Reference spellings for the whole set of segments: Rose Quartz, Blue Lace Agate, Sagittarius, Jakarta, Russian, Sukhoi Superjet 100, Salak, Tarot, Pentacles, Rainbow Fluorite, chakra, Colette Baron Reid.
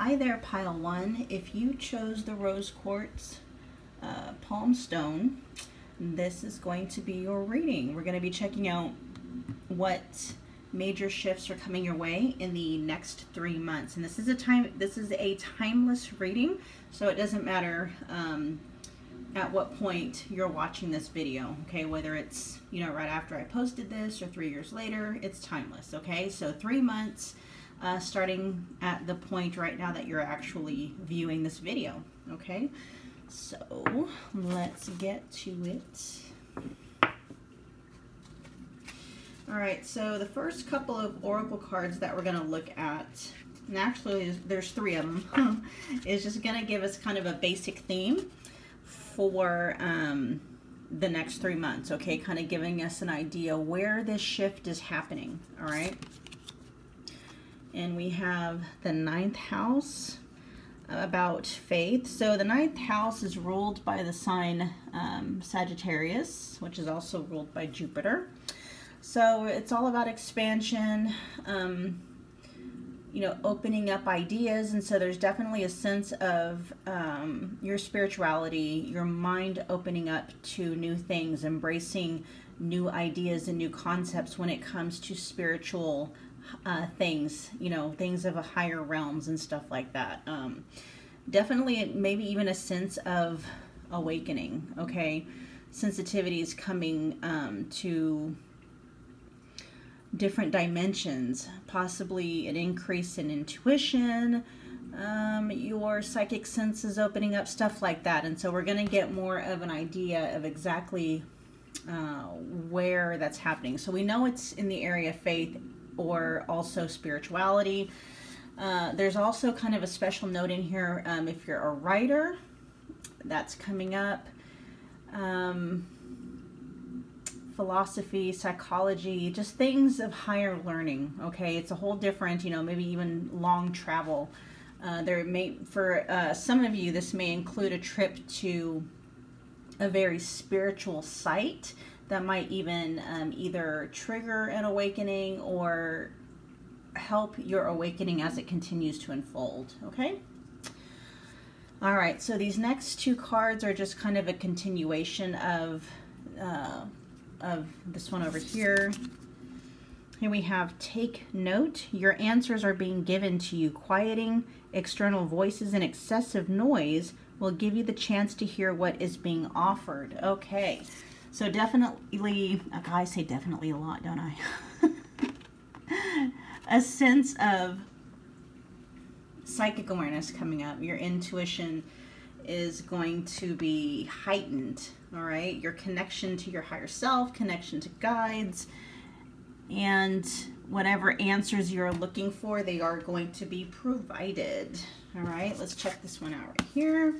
Hi there, pile one. If you chose the Rose Quartz Palm Stone, this is going to be your reading. We're going to be checking out what major shifts are coming your way in the next 3 months. And this is a timeless reading, so it doesn't matter at what point you're watching this video, okay? Whether it's, you know, right after I posted this or 3 years later, it's timeless, okay? So 3 months starting at the point right now that you're actually viewing this video, okay? So let's get to it. All right, so the first couple of oracle cards that we're going to look at, and actually there's three of them, is just going to give us kind of a basic theme for the next 3 months, okay? Kind of giving us an idea where this shift is happening, all right? And we have the ninth house about faith. So the ninth house is ruled by the sign Sagittarius, which is also ruled by Jupiter. So it's all about expansion, you know, opening up ideas. And so there's definitely a sense of your spirituality, your mind opening up to new things, embracing new ideas and new concepts when it comes to spiritual things, you know, things of a higher realms and stuff like that. Definitely maybe even a sense of awakening, okay? Sensitivity is coming to different dimensions, possibly an increase in intuition, your psychic senses opening up, stuff like that. And so we're going to get more of an idea of exactly where that's happening. So we know it's in the area of faith or also spirituality. There's also kind of a special note in here if you're a writer, that's coming up. Philosophy, psychology, just things of higher learning, okay? It's a whole different, you know, maybe even long travel. For some of you, this may include a trip to a very spiritual site that might even either trigger an awakening or help your awakening as it continues to unfold, okay? All right, so these next two cards are just kind of a continuation of this one over here. Here we have take note. Your answers are being given to you. Quieting external voices and excessive noise will give you the chance to hear what is being offered. Okay, so definitely, I say definitely a lot, don't I? A sense of psychic awareness coming up. Your intuition is going to be heightened, all right? Your connection to your higher self, connection to guides, and whatever answers you're looking for, they are going to be provided. All right, let's check this one out right here.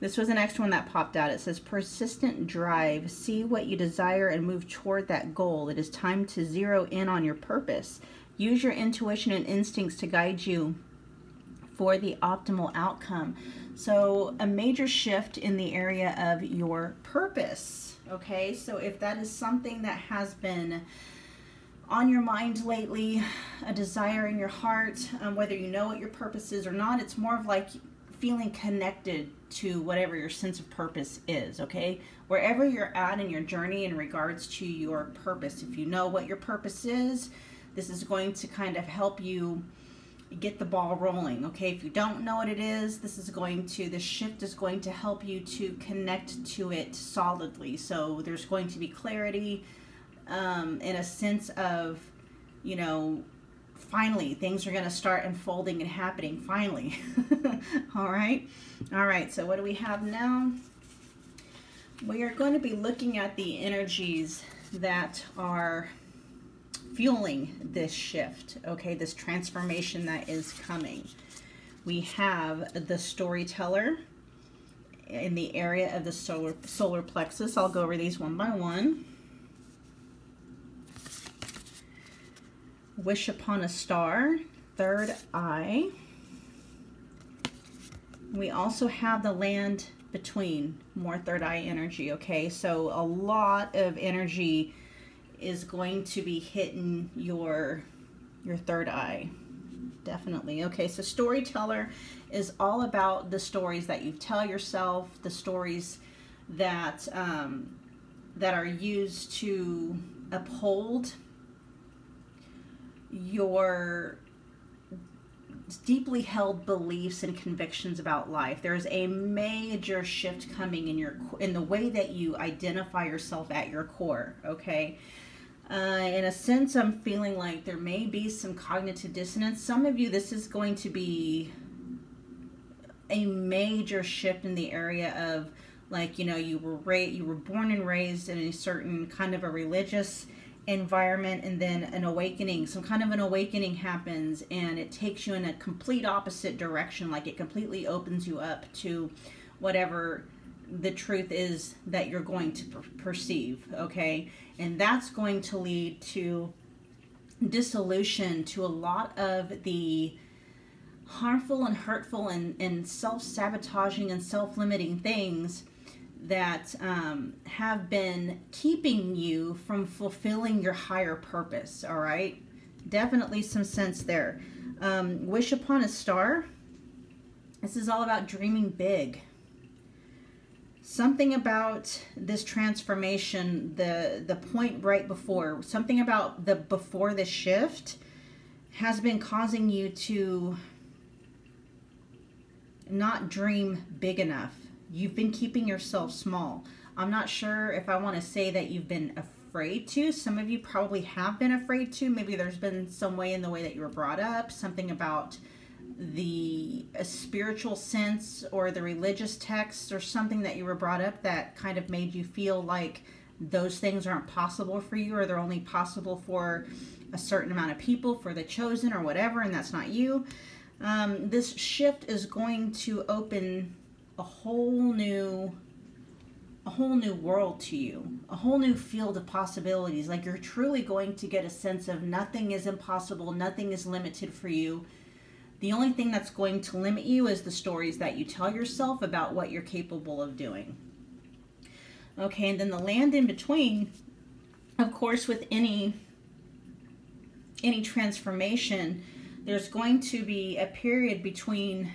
This was the next one that popped out. It says persistent drive. See what you desire and move toward that goal. It is time to zero in on your purpose. Use your intuition and instincts to guide you for the optimal outcome. So a major shift in the area of your purpose, okay? So if that is something that has been on your mind lately, a desire in your heart, whether you know what your purpose is or not, it's more of like feeling connected to whatever your sense of purpose is, okay? Wherever you're at in your journey in regards to your purpose, if you know what your purpose is, this is going to kind of help you get the ball rolling, okay? If you don't know what it is, this shift is going to help you to connect to it solidly. So there's going to be clarity and a sense of, you know, finally things are going to start unfolding and happening finally. all right, so what do we have now? We are going to be looking at the energies that are fueling this shift, okay, this transformation that is coming. We have the storyteller in the area of the solar plexus. I'll go over these one by one. Wish upon a star, third eye. We also have the land between, more third eye energy, okay? So a lot of energy is going to be hitting your third eye. Definitely. Okay, so storyteller is all about the stories that you tell yourself, the stories that that are used to uphold your deeply held beliefs and convictions about life. There is a major shift coming in the way that you identify yourself at your core. Okay. In a sense, I'm feeling like there may be some cognitive dissonance. Some of you, this is going to be a major shift in the area of, like, you know, you were born and raised in a certain kind of a religious environment, and then an awakening, some kind of an awakening happens, and it takes you in a complete opposite direction. Like, it completely opens you up to whatever the truth is that you're going to perceive, okay? And that's going to lead to dissolution, to a lot of the harmful and hurtful and self-sabotaging and self-limiting things that have been keeping you from fulfilling your higher purpose, all right? Definitely some sense there. Wish upon a star. This is all about dreaming big. Something about this transformation, the point right before, something about the before the shift has been causing you to not dream big enough. You've been keeping yourself small. I'm not sure if I want to say that you've been afraid to. Some of you probably have been afraid to. Maybe there's been some way in the way that you were brought up, something about a spiritual sense or the religious texts or something that you were brought up that kind of made you feel like those things aren't possible for you, or they're only possible for a certain amount of people, for the chosen or whatever, and that's not you. This shift is going to open a whole new world to you, a whole new field of possibilities. Like, you're truly going to get a sense of nothing is impossible, nothing is limited for you. The only thing that's going to limit you is the stories that you tell yourself about what you're capable of doing. Okay, and then the land in between, of course, with any transformation, there's going to be a period between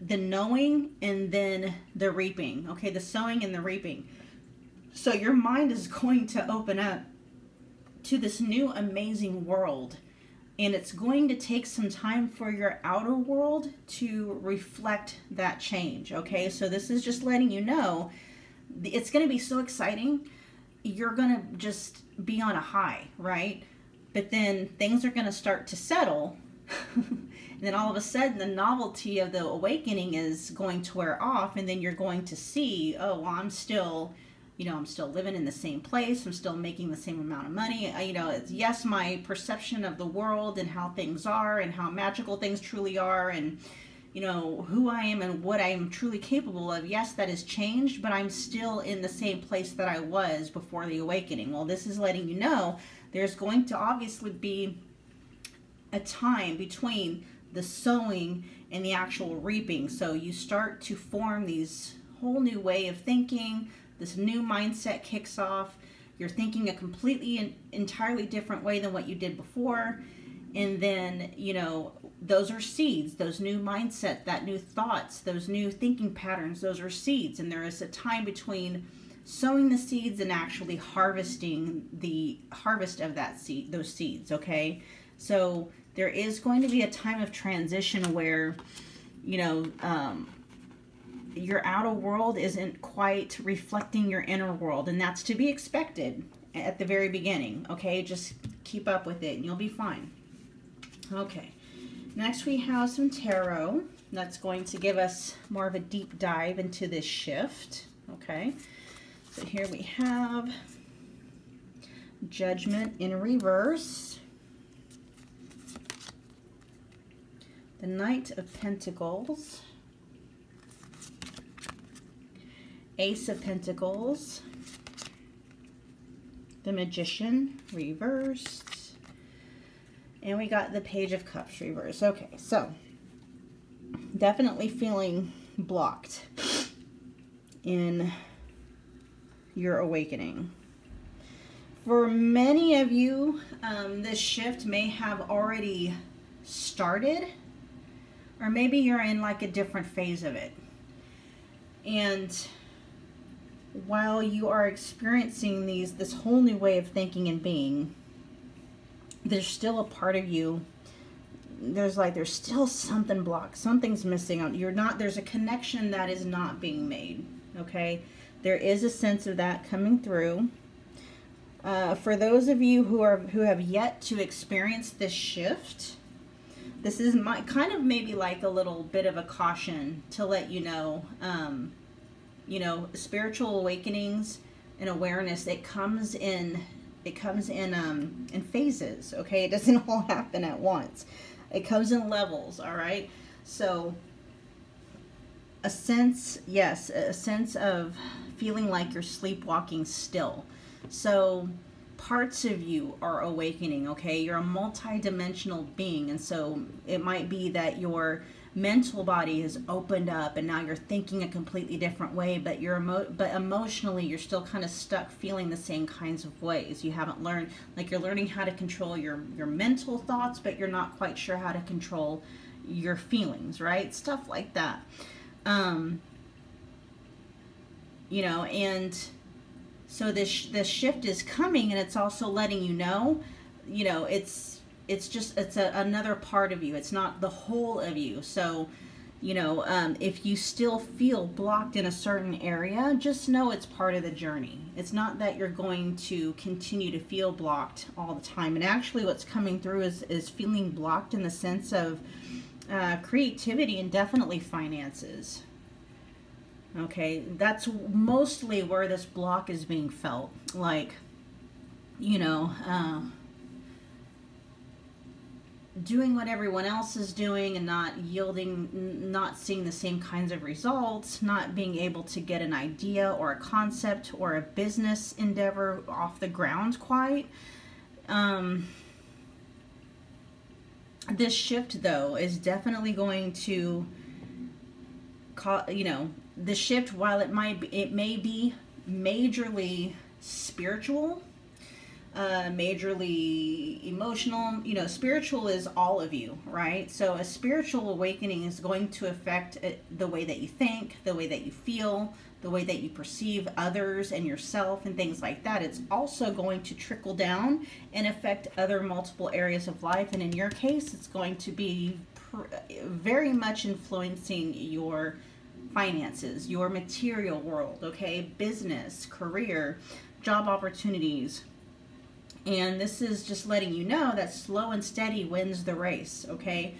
the knowing and then the reaping. Okay, the sowing and the reaping. So your mind is going to open up to this new amazing world. And it's going to take some time for your outer world to reflect that change, okay? So this is just letting you know, it's going to be so exciting. You're going to just be on a high, right? But then things are going to start to settle. And then all of a sudden, the novelty of the awakening is going to wear off. And then you're going to see, oh, well, I'm still living in the same place. I'm still making the same amount of money. It's, yes, my perception of the world and how things are and how magical things truly are and, who I am and what I am truly capable of. Yes, that has changed, but I'm still in the same place that I was before the awakening. Well, this is letting you know there's going to obviously be a time between the sowing and the actual reaping. So you start to form these whole new way of thinking. This new mindset kicks off. You're thinking a completely and entirely different way than what you did before. And then, those are seeds, those new mindset, that new thoughts, those new thinking patterns, those are seeds. And there is a time between sowing the seeds and actually harvesting the harvest of that seed, those seeds, okay? So there is going to be a time of transition where, your outer world isn't quite reflecting your inner world, and that's to be expected at the very beginning, okay? Just keep up with it and you'll be fine. Okay, next we have some tarot that's going to give us more of a deep dive into this shift, okay? So here we have Judgment in reverse, the Knight of Pentacles, Ace of Pentacles, the Magician reversed, and we got the Page of Cups reversed. Okay, so definitely feeling blocked in your awakening. For many of you, this shift may have already started, or maybe you're in like a different phase of it. And while you are experiencing these, this whole new way of thinking and being, there's still a part of you, there's still something blocked, something's missing. There's a connection that is not being made, okay? There is a sense of that coming through. For those of you who have yet to experience this shift, this is my kind of maybe like a little bit of a caution to let you know, spiritual awakenings and awareness, it comes in phases, okay? It doesn't all happen at once. It comes in levels, all right? So a sense, yes, a sense of feeling like you're sleepwalking still. So parts of you are awakening, okay? You're a multi-dimensional being, and so it might be that your mental body has opened up and now you're thinking a completely different way, but emotionally you're still kind of stuck feeling the same kinds of ways. You haven't learned, like you're learning how to control your mental thoughts, but you're not quite sure how to control your feelings, right? Stuff like that. You know, and so this shift is coming, and it's also letting you know, it's just another part of you. It's not the whole of you. So, you know, if you still feel blocked in a certain area, just know it's part of the journey. It's not that you're going to continue to feel blocked all the time. And actually what's coming through is feeling blocked in the sense of creativity and definitely finances. Okay, that's mostly where this block is being felt. Like, you know, doing what everyone else is doing and not yielding, not seeing the same kinds of results, not being able to get an idea or a concept or a business endeavor off the ground quite. This shift, though, is definitely going to, you know, the shift, while it may be majorly spiritual, majorly emotional, you know, spiritual is all of you, right? So a spiritual awakening is going to affect the way that you think, the way that you feel, the way that you perceive others and yourself and things like that. It's also going to trickle down and affect other multiple areas of life. And in your case, it's going to be very much influencing your finances, your material world, okay? Business, career, job opportunities. And this is just letting you know that slow and steady wins the race, okay?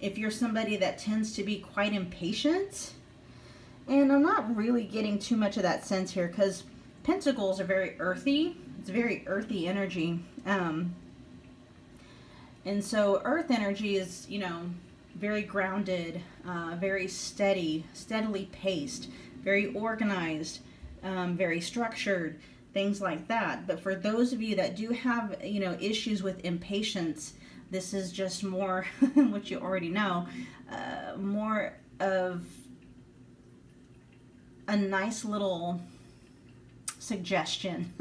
If you're somebody that tends to be quite impatient, and I'm not really getting too much of that sense here because pentacles are very earthy. It's very earthy energy. And so earth energy is, you know, very grounded, very steady, steadily paced, very organized, very structured, things like that. But for those of you that do have, you know, issues with impatience, this is just more, which you already know, more of a nice little suggestion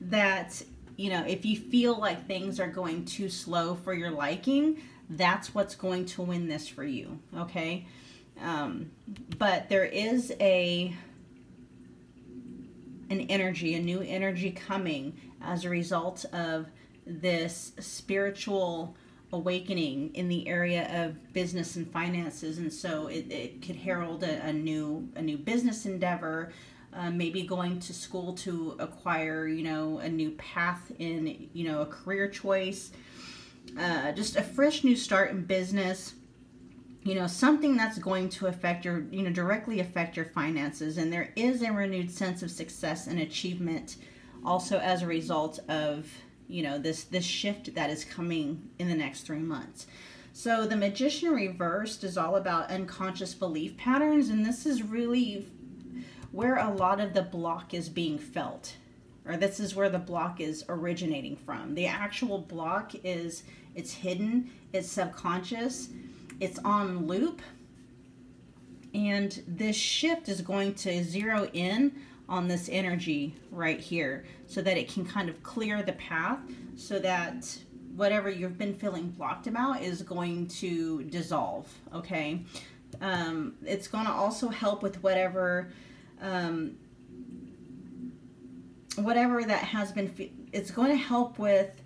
that, you know, if you feel like things are going too slow for your liking, that's what's going to win this for you, okay? But there is an energy, a new energy coming as a result of this spiritual awakening in the area of business and finances. And so it could herald a new business endeavor, maybe going to school to acquire, you know, a new path in, you know, a career choice, just a fresh new start in business, you know, something that's going to affect your, you know, directly affect your finances. And there is a renewed sense of success and achievement also as a result of, you know, this shift that is coming in the next 3 months. So the Magician reversed is all about unconscious belief patterns, and this is really where a lot of the block is being felt, or this is where the block is originating from. The actual block is, it's hidden, it's subconscious, it's on loop, and this shift is going to zero in on this energy right here so that it can kind of clear the path so that whatever you've been feeling blocked about is going to dissolve, okay? It's going to also help with whatever whatever that has been, it's going to help with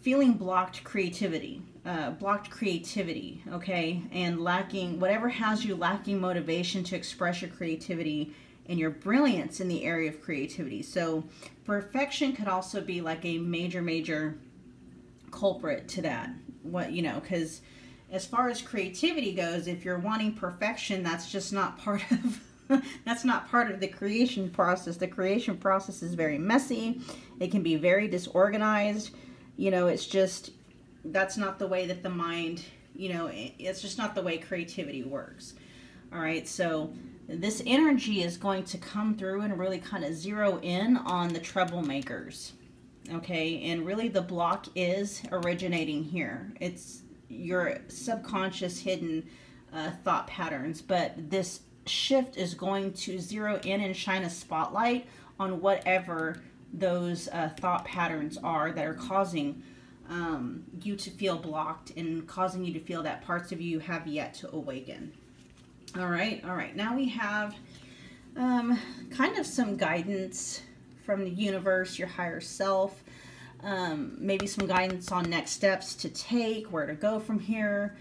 feeling blocked creativity, okay? And lacking, whatever has you lacking motivation to express your creativity and your brilliance in the area of creativity. So perfection could also be like a major, major culprit to that. What, you know, because as far as creativity goes, if you're wanting perfection, that's just not part of that's not part of the creation process. The creation process is very messy. It can be very disorganized. You know, it's just, that's not the way that the mind, you know, it's just not the way creativity works. All right, so this energy is going to come through and really kind of zero in on the troublemakers, okay? And really the block is originating here. It's your subconscious hidden thought patterns, but this shift is going to zero in and shine a spotlight on whatever those thought patterns are that are causing you to feel blocked and causing you to feel that parts of you have yet to awaken. All right, now we have kind of some guidance from the universe, your higher self, maybe some guidance on next steps to take, where to go from here,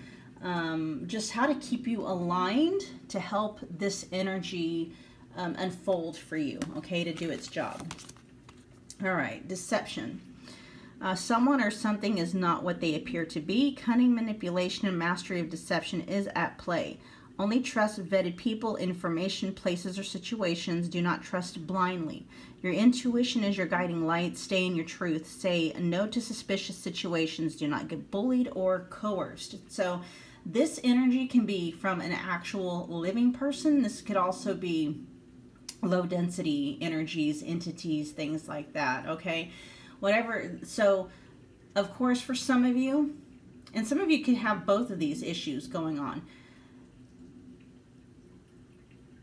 just how to keep you aligned to help this energy unfold for you, okay, to do its job. All right, deception. Someone or something is not what they appear to be. Cunning, manipulation, and mastery of deception is at play. Only trust vetted people, information, places, or situations. Do not trust blindly. Your intuition is your guiding light. Stay in your truth. Say no to suspicious situations. Do not get bullied or coerced. So this energy can be from an actual living person. This could also be low density energies, entities, things like that, okay? Whatever. So of course, for some of you, and some of you can have both of these issues going on,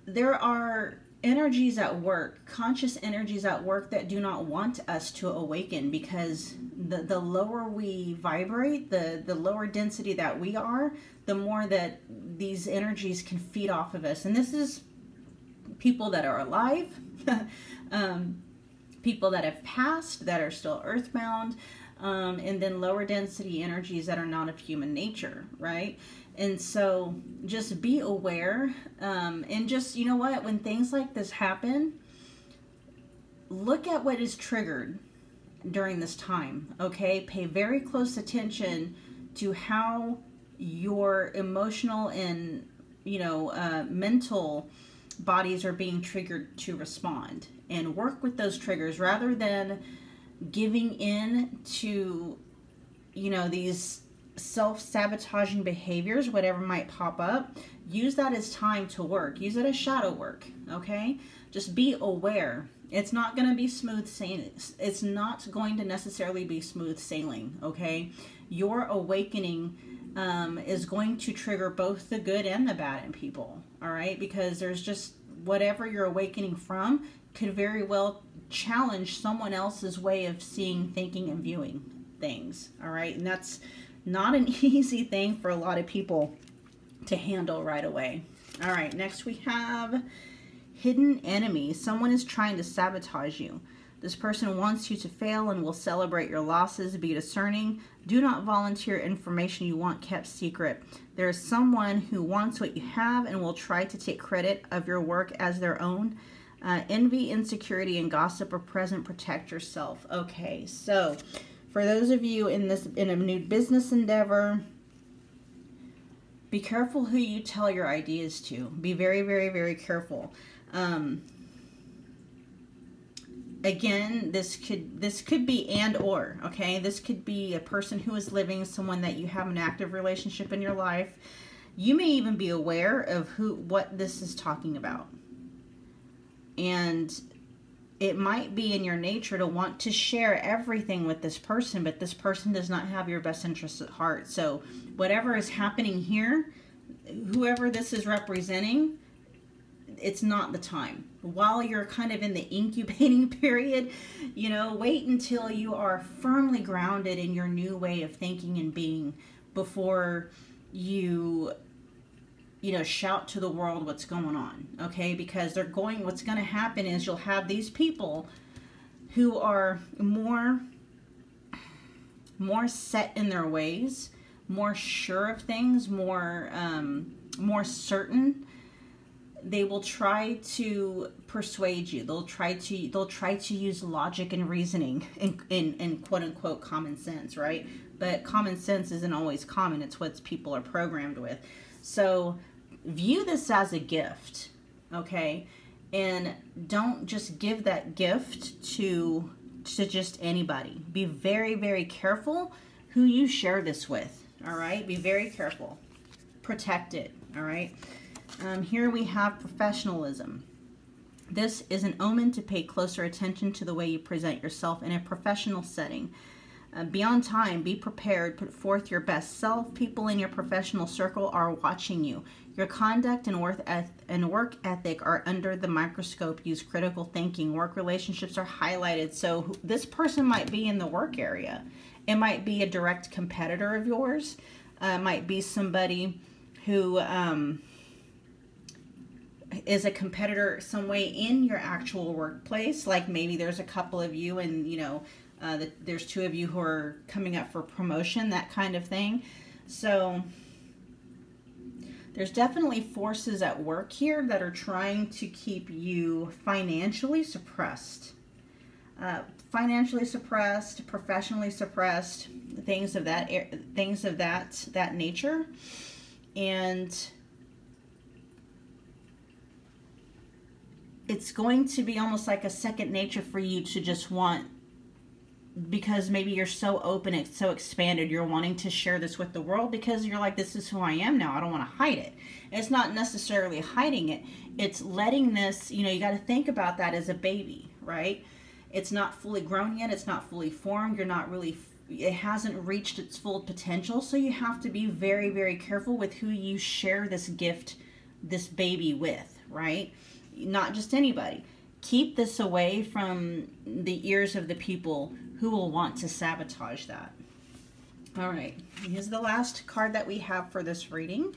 there are energies at work, conscious energies at work that do not want us to awaken, because the lower we vibrate, the lower density that we are, the more that these energies can feed off of us. And this is people that are alive, people that have passed, that are still earthbound, and then lower density energies that are not of human nature, right? And so just be aware, and just, you know what, when things like this happen, look at what is triggered during this time, okay? Pay very close attention to how your emotional and, you know, mental bodies are being triggered to respond, and work with those triggers rather than giving in to, you know, these self-sabotaging behaviors, whatever might pop up. Use that as time to work. Use it as shadow work, okay? Just be aware. It's not going to be smooth sailing. It's not going to necessarily be smooth sailing, okay? Your awakening is going to trigger both the good and the bad in people, all right? Because there's just, whatever you're awakening from could very well challenge someone else's way of seeing, thinking, and viewing things, all right? And that's not an easy thing for a lot of people to handle right away. All right, next we have hidden enemy. Someone is trying to sabotage you. This person wants you to fail and will celebrate your losses. Be discerning. Do not volunteer information you want kept secret. There is someone who wants what you have and will try to take credit of your work as their own. Envy, insecurity, and gossip are present. Protect yourself. Okay, so for those of you in a new business endeavor, be careful who you tell your ideas to. Be very, very, very careful. Again, this could be and or, okay? This could be a person who is living, someone that you have an active relationship in your life. You may even be aware of what this is talking about. And it might be in your nature to want to share everything with this person, but this person does not have your best interests at heart. So whatever is happening here, whoever this is representing, it's not the time. While you're kind of in the incubating period, you know, wait until you are firmly grounded in your new way of thinking and being before you, you know, shout to the world what's going on, okay? Because they're going, what's going to happen is you'll have these people who are more set in their ways, more sure of things, more certain. They will try to persuade you. They'll try to use logic and reasoning and quote unquote common sense, right? But common sense isn't always common. It's what people are programmed with. So view this as a gift, okay? And don't just give that gift to just anybody. Be very, very careful who you share this with, all right? Be very careful. Protect it, all right? Here we have professionalism. This is an omen to pay closer attention to the way you present yourself in a professional setting. Be on time, be prepared, put forth your best self. People in your professional circle are watching you. Your conduct and work ethic are under the microscope. Use critical thinking. Work relationships are highlighted. So this person might be in the work area. It might be a direct competitor of yours. Might be somebody who is a competitor some way in your actual workplace. Like maybe there's a couple of you and, you know, there's two of you who are coming up for promotion, that kind of thing. So there's definitely forces at work here that are trying to keep you financially suppressed. Professionally suppressed, things of that nature. And it's going to be almost like a second nature for you to just want, because maybe you're so open, it's so expanded, you're wanting to share this with the world because you're like, this is who I am now, I don't want to hide it. And it's not necessarily hiding it, it's letting this, you know, you got to think about that as a baby, right? It's not fully grown yet, it's not fully formed, you're not really, it hasn't reached its full potential, so you have to be very, very careful with who you share this gift, this baby with, right? Not just anybody. Keep this away from the ears of the people who will want to sabotage that. All right, here's the last card that we have for this reading.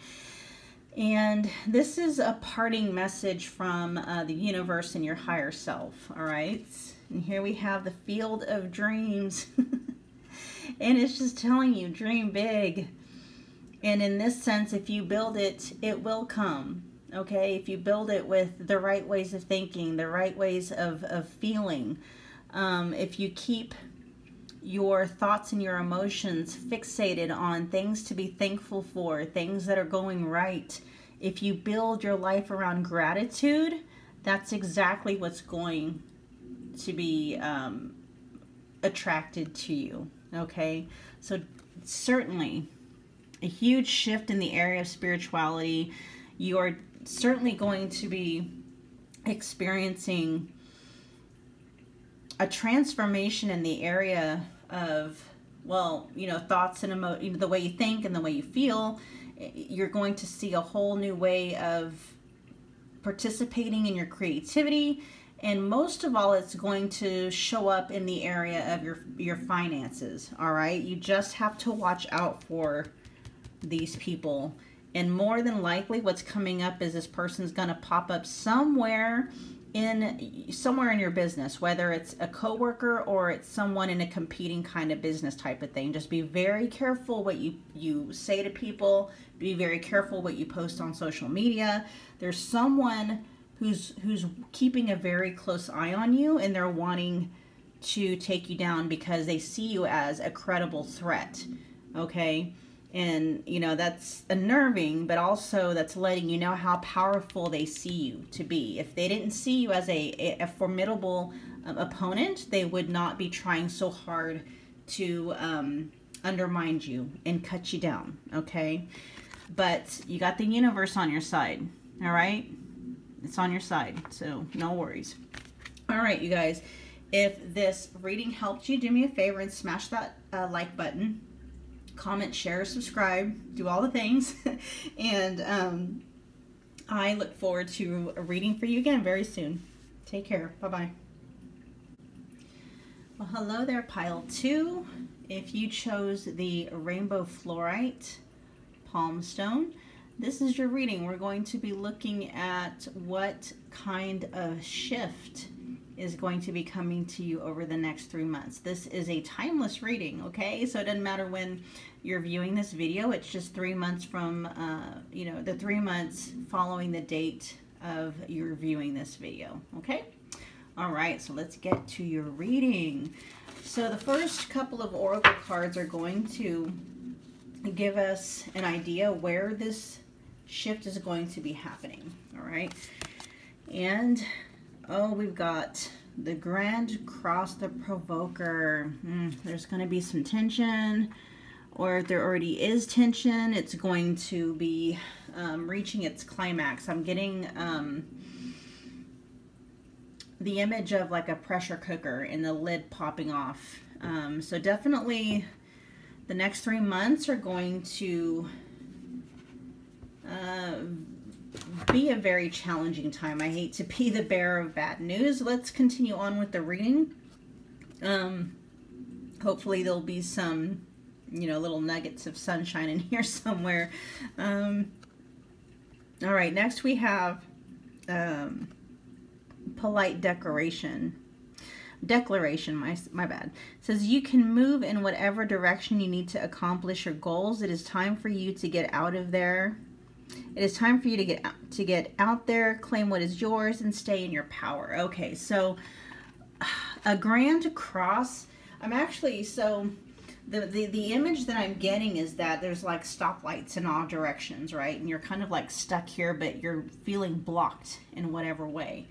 And this is a parting message from the universe and your higher self, all right? And here we have the Field of Dreams. And it's just telling you, dream big. And in this sense, if you build it, it will come. Okay, if you build it with the right ways of thinking, the right ways of feeling, if you keep your thoughts and your emotions fixated on things to be thankful for, things that are going right, if you build your life around gratitude, that's exactly what's going to be attracted to you, okay? So certainly a huge shift in the area of spirituality. You are certainly going to be experiencing a transformation in the area of, well, you know, thoughts and emotions, the way you think and the way you feel. You're going to see a whole new way of participating in your creativity. And most of all, it's going to show up in the area of your finances, all right? You just have to watch out for these people. And more than likely what's coming up is this person's gonna pop up somewhere in your business, whether it's a coworker or it's someone in a competing kind of business type of thing. Just be very careful what you say to people, be very careful what you post on social media. There's someone who's keeping a very close eye on you, and they're wanting to take you down because they see you as a credible threat, okay? And, you know, that's unnerving, but also that's letting you know how powerful they see you to be. If they didn't see you as a formidable opponent, they would not be trying so hard to undermine you and cut you down, okay? But you got the universe on your side, all right? It's on your side, so no worries. All right, you guys, if this reading helped you, do me a favor and smash that like button. Comment, share, subscribe, do all the things. And I look forward to reading for you again very soon. Take care. Bye-bye. Well, hello there, pile two. If you chose the Rainbow Fluorite Palm Stone, this is your reading. We're going to be looking at what kind of shift is going to be coming to you over the next 3 months. This is a timeless reading, okay? So it doesn't matter when you're viewing this video. It's just 3 months from, you know, the 3 months following the date of your viewing this video, okay? All right, so let's get to your reading. So the first couple of oracle cards are going to give us an idea where this shift is going to be happening, all right? And oh, we've got the Grand Cross, the Provoker. There's going to be some tension, or if there already is tension, it's going to be reaching its climax. I'm getting the image of like a pressure cooker and the lid popping off. So definitely the next 3 months are going to be a very challenging time. I hate to be the bearer of bad news. Let's continue on with the reading. Hopefully there'll be some, you know, little nuggets of sunshine in here somewhere. All right, next we have polite declaration, my bad. It says, you can move in whatever direction you need to accomplish your goals. It is time for you to get out of there. It is time for you to get out there, claim what is yours, and stay in your power. Okay, so a Grand Cross. I'm actually, so the image that I'm getting is that there's like stoplights in all directions, right? And you're kind of like stuck here, but you're feeling blocked in whatever way.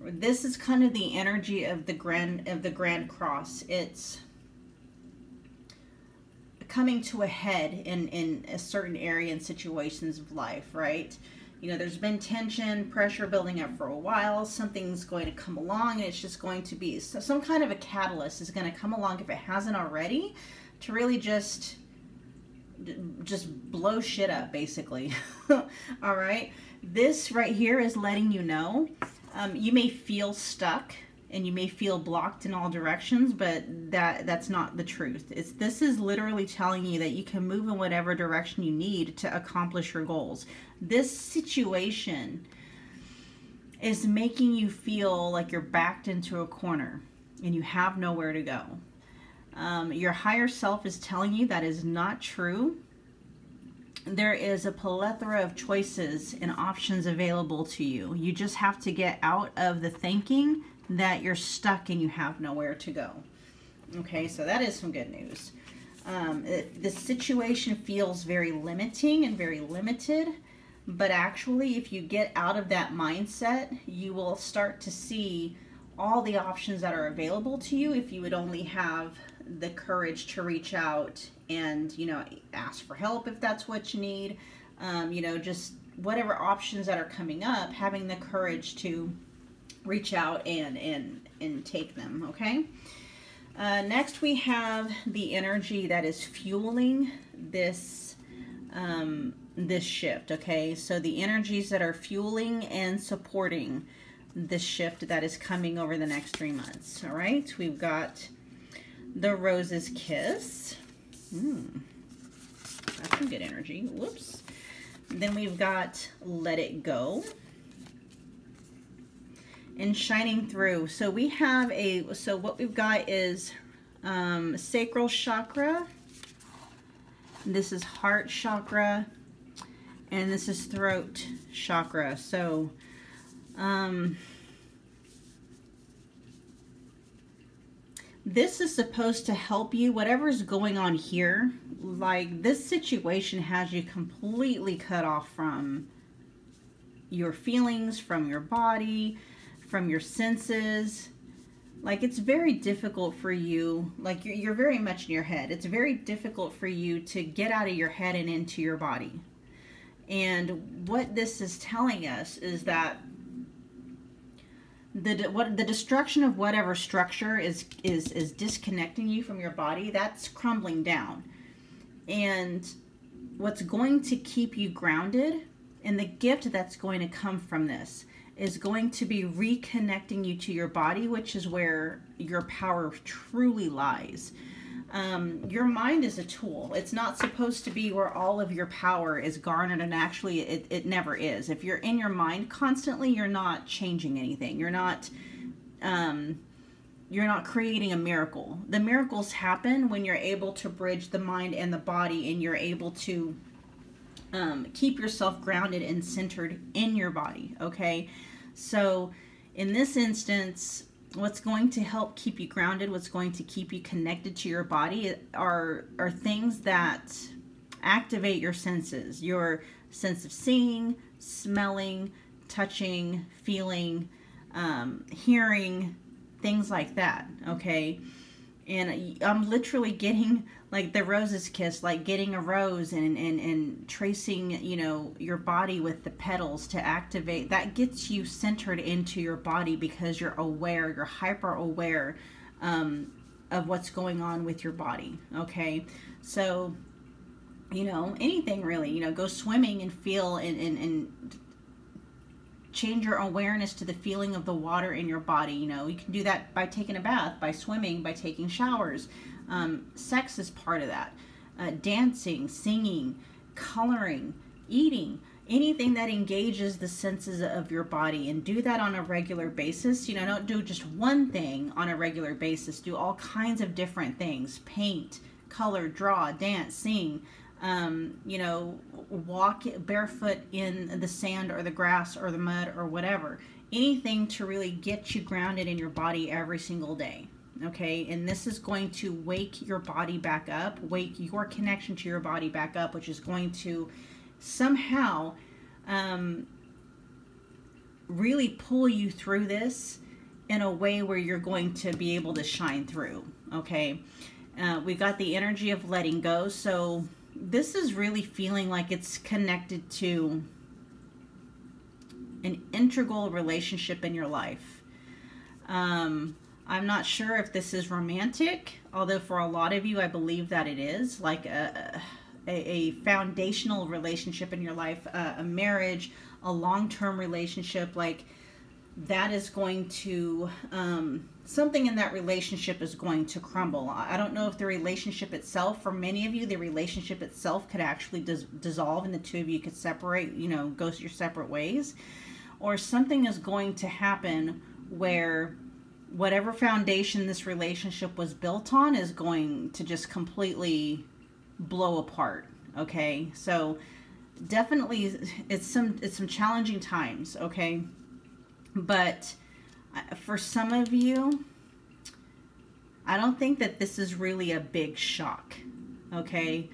This is kind of the energy of the Grand Cross. It's coming to a head in a certain area and situations of life, right? You know, there's been tension, pressure building up for a while. Something's going to come along, and it's just going to be some kind of a catalyst is going to come along, if it hasn't already, to really just blow shit up, basically. All right, this right here is letting you know, you may feel stuck and you may feel blocked in all directions, but that's not the truth. This is literally telling you that you can move in whatever direction you need to accomplish your goals. This situation is making you feel like you're backed into a corner and you have nowhere to go. Your higher self is telling you that is not true. There is a plethora of choices and options available to you. You just have to get out of the thinking that you're stuck and you have nowhere to go. Okay, so that is some good news. The situation feels very limiting and very limited, but actually if you get out of that mindset, you will start to see all the options that are available to you if you would only have the courage to reach out and, you know, ask for help if that's what you need. You know, just whatever options that are coming up, having the courage to reach out and take them, okay? Next we have the energy that is fueling this this shift, okay? So the energies that are fueling and supporting this shift that is coming over the next 3 months, all right? We've got the Rose's Kiss. That's some good energy, whoops. Then we've got Let It Go and Shining Through. So we have so what we've got is sacral chakra, this is heart chakra, and this is throat chakra. So this is supposed to help you, whatever's going on here. Like, this situation has you completely cut off from your feelings, from your body, from your senses. Like, it's very difficult for you, like you're very much in your head. It's very difficult for you to get out of your head and into your body. And what this is telling us is that the destruction of whatever structure is disconnecting you from your body, that's crumbling down. And what's going to keep you grounded And the gift that's going to come from this is going to be reconnecting you to your body, which is where your power truly lies. Your mind is a tool. It's not supposed to be where all of your power is garnered, and actually it never is. If you're in your mind constantly, you're not changing anything. You're not creating a miracle. The miracles happen when you're able to bridge the mind and the body, and you're able to keep yourself grounded and centered in your body, okay? So in this instance, what's going to help keep you grounded, what's going to keep you connected to your body are things that activate your senses, your sense of seeing, smelling, touching, feeling, hearing, things like that, okay? And I'm literally getting like the rose's kiss, like getting a rose and tracing, you know, your body with the petals to activate. That gets you centered into your body because you're aware, you're hyper aware of what's going on with your body, okay? So, you know, anything really, you know, go swimming and feel and change your awareness to the feeling of the water in your body. You know, you can do that by taking a bath, by swimming, by taking showers. Sex is part of that. Dancing, singing, coloring, eating, anything that engages the senses of your body, and do that on a regular basis. You know, don't do just one thing on a regular basis. Do all kinds of different things. Paint, color, draw, dance, sing. You know, walk barefoot in the sand or the grass or the mud or whatever. Anything to really get you grounded in your body every single day, okay? And this is going to wake your body back up, wake your connection to your body back up, which is going to somehow really pull you through this in a way where you're going to be able to shine through, okay? We've got the energy of letting go, so this is really feeling like it's connected to an integral relationship in your life. I'm not sure if this is romantic, although for a lot of you, I believe that it is, like a foundational relationship in your life, a marriage, a long-term relationship, like that is going to, something in that relationship is going to crumble. I don't know if the relationship itself, for many of you, the relationship itself could actually dissolve and the two of you could separate, you know, go your separate ways. Or something is going to happen where whatever foundation this relationship was built on is going to just completely blow apart, okay? So definitely it's some challenging times, okay? But for some of you, I don't think that this is really a big shock, okay?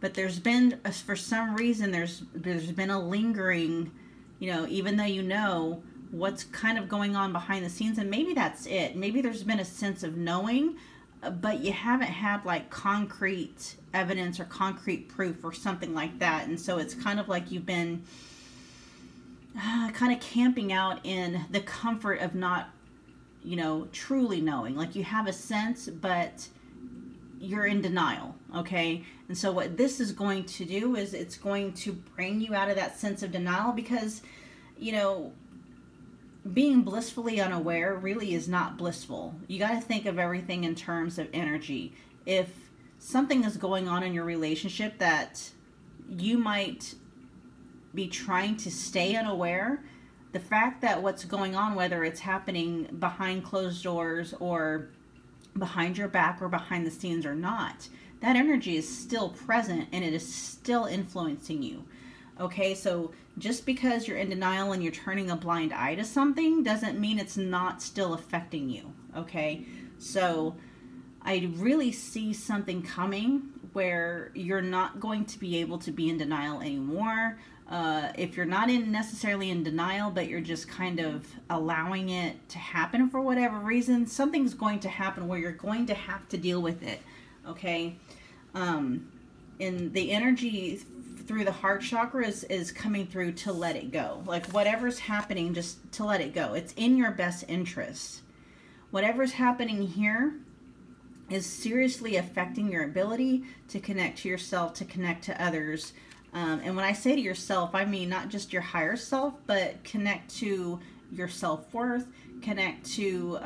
But there's been, for some reason, there's been a lingering, you know, even though you know what's kind of going on behind the scenes, and maybe that's it. Maybe there's been a sense of knowing, but you haven't had like concrete evidence or concrete proof or something like that. And so it's kind of like you've been kind of camping out in the comfort of not, you know, truly knowing. Like you have a sense, but you're in denial, okay? And so what this is going to do is it's going to bring you out of that sense of denial, because, you know, being blissfully unaware really is not blissful. You got to think of everything in terms of energy. If something is going on in your relationship that you might be trying to stay unaware, the fact that what's going on, whether it's happening behind closed doors or behind your back or behind the scenes or not, that energy is still present and it is still influencing you. Okay, so just because you're in denial and you're turning a blind eye to something doesn't mean it's not still affecting you, okay? So I really see something coming where you're not going to be able to be in denial anymore. If you're not necessarily in denial, but you're just kind of allowing it to happen for whatever reason, something's going to happen where you're going to have to deal with it, okay? And the energy through the heart chakra is coming through to let it go. Like whatever's happening, just to let it go. It's in your best interest. Whatever's happening here is seriously affecting your ability to connect to yourself, to connect to others. And when I say to yourself, I mean not just your higher self, but connect to your self-worth, connect to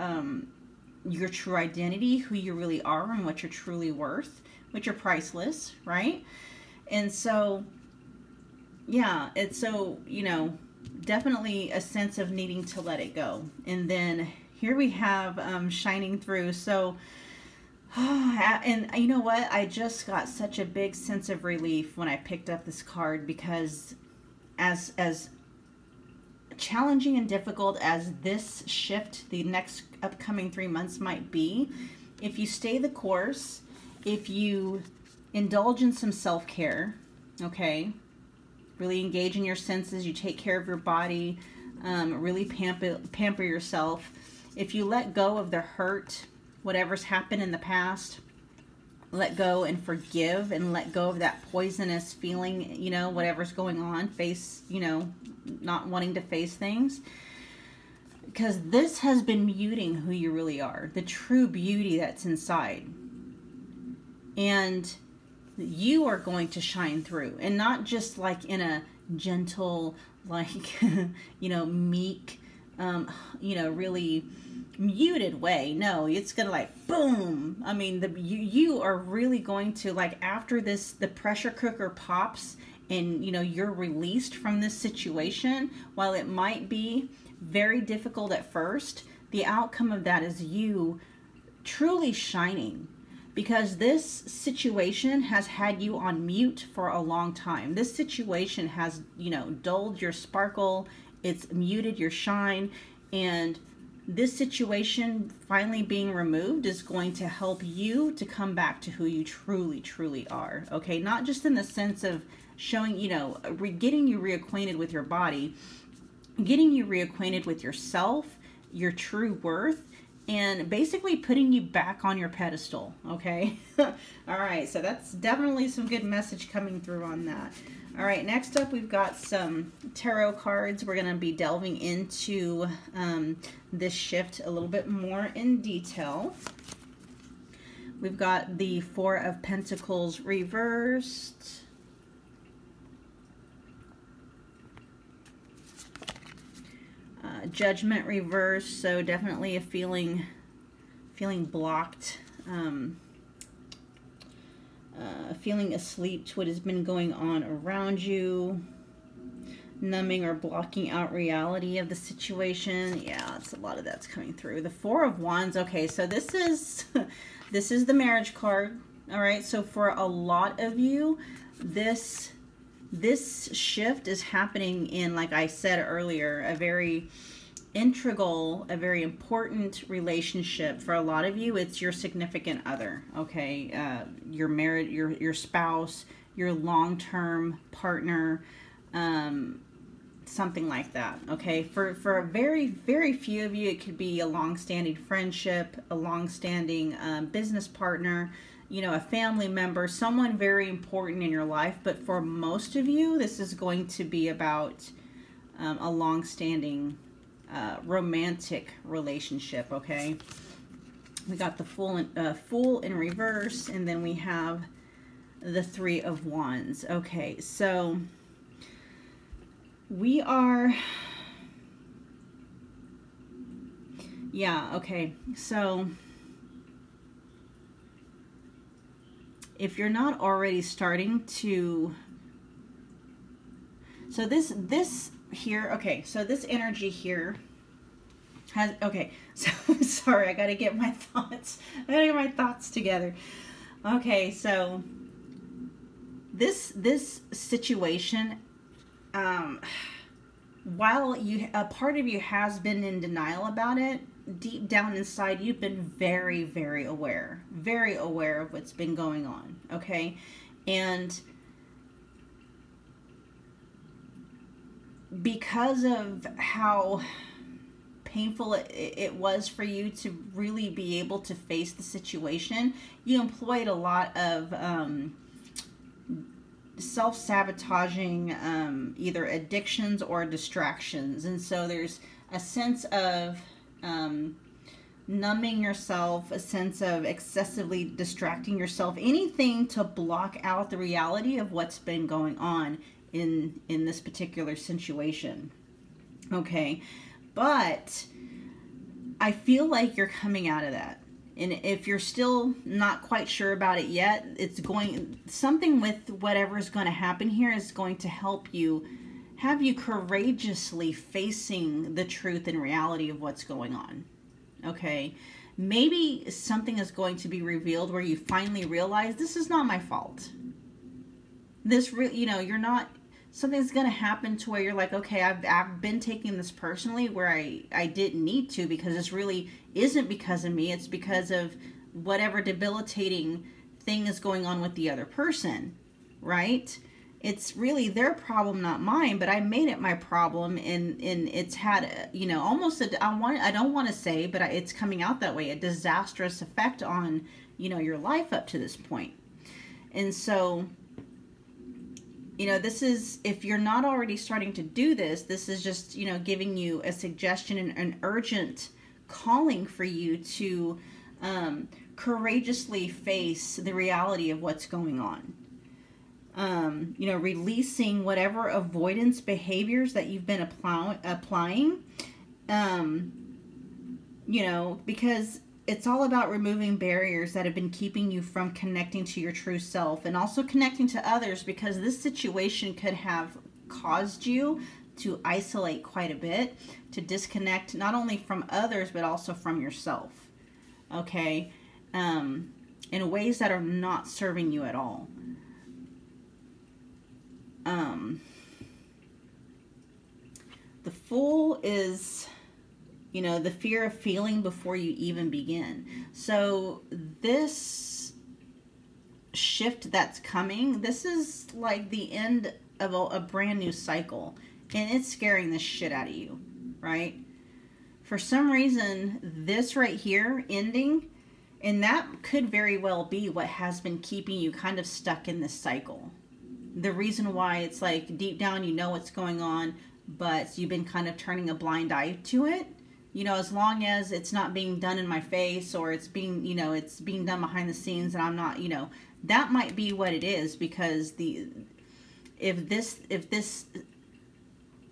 your true identity, who you really are and what you're truly worth, which are priceless, right? And so, yeah, it's so, you know, definitely a sense of needing to let it go. And then here we have shining through. So, and you know what? I just got such a big sense of relief when I picked up this card, because as challenging and difficult as this shift, the next upcoming 3 months might be, if you stay the course, if you indulge in some self-care, okay, really engage in your senses, you take care of your body, really pamper yourself, if you let go of the hurt, whatever's happened in the past, let go and forgive and let go of that poisonous feeling, you know, whatever's going on, face, you know, not wanting to face things. Because this has been muting who you really are, the true beauty that's inside. And you are going to shine through, and not just like in a gentle, like, you know, meek, you know, really muted way. No, it's gonna like boom. I mean, you are really going to, like, after this, the pressure cooker pops and, you know, you're released from this situation. While it might be very difficult at first, the outcome of that is you truly shining, because this situation has had you on mute for a long time. This situation has, you know, dulled your sparkle, it's muted your shine, and this situation finally being removed is going to help you to come back to who you truly, truly are, okay? Not just in the sense of showing, you know, getting you reacquainted with your body, getting you reacquainted with yourself, your true worth, and basically putting you back on your pedestal, okay? All right, so that's definitely some good message coming through on that. All right, next up we've got some tarot cards. We're going to be delving into this shift a little bit more in detail. We've got the Four of Pentacles reversed. Judgment reversed, so definitely a feeling blocked, feeling asleep to what has been going on around you, numbing or blocking out reality of the situation. Yeah, it's a lot of that's coming through. The Four of Wands. Okay, so this is this is the marriage card. All right, so for a lot of you, this shift is happening in, like I said earlier, a very integral, a very important relationship. For a lot of you, it's your significant other, okay? Your marriage, your spouse, your long-term partner, something like that, okay? For a very, very few of you, it could be a long-standing friendship, a long-standing business partner, you know, a family member, someone very important in your life. But for most of you, this is going to be about a long-standing romantic relationship, okay? We got the Fool in reverse, and then we have the Three of Wands. Okay, so we are... Yeah, okay, so... if you're not already starting to, so this here, okay, so this energy here has, okay, so sorry, I gotta get my thoughts together. Okay, so this situation, while a part of you has been in denial about it, deep down inside, you've been very, very aware of what's been going on, okay? And because of how painful it was for you to really be able to face the situation, you employed a lot of self-sabotaging, either addictions or distractions. And so there's a sense of numbing yourself, a sense of excessively distracting yourself, anything to block out the reality of what's been going on in this particular situation. Okay, but I feel like you're coming out of that. And if you're still not quite sure about it yet, it's going, something with whatever's going to happen here is going to help you, have you courageously facing the truth and reality of what's going on. Okay, maybe something is going to be revealed where you finally realize this is not my fault. This, you know, you're not, something's going to happen to where you're like, okay, I've been taking this personally where I didn't need to, because this really isn't because of me. It's because of whatever debilitating thing is going on with the other person, right? It's really their problem, not mine, but I made it my problem, and it's had, you know, almost a, I don't want to say, but it's coming out that way, a disastrous effect on, you know, your life up to this point. And so, you know, this is, if you're not already starting to do this, this is just, you know, giving you a suggestion and an urgent calling for you to courageously face the reality of what's going on. You know, releasing whatever avoidance behaviors that you've been applying, you know, because it's all about removing barriers that have been keeping you from connecting to your true self and also connecting to others, because this situation could have caused you to isolate quite a bit, to disconnect not only from others, but also from yourself. Okay. In ways that are not serving you at all. The Fool is, you know, the fear of feeling before you even begin. So this shift that's coming, this is like the end of a brand new cycle, and it's scaring the shit out of you, right? For some reason, this right here ending, and that could very well be what has been keeping you kind of stuck in this cycle. The reason why it's like deep down, you know what's going on, but you've been kind of turning a blind eye to it. You know, as long as it's not being done in my face, or it's being, you know, it's being done behind the scenes and I'm not, you know, that might be what it is, because the, if this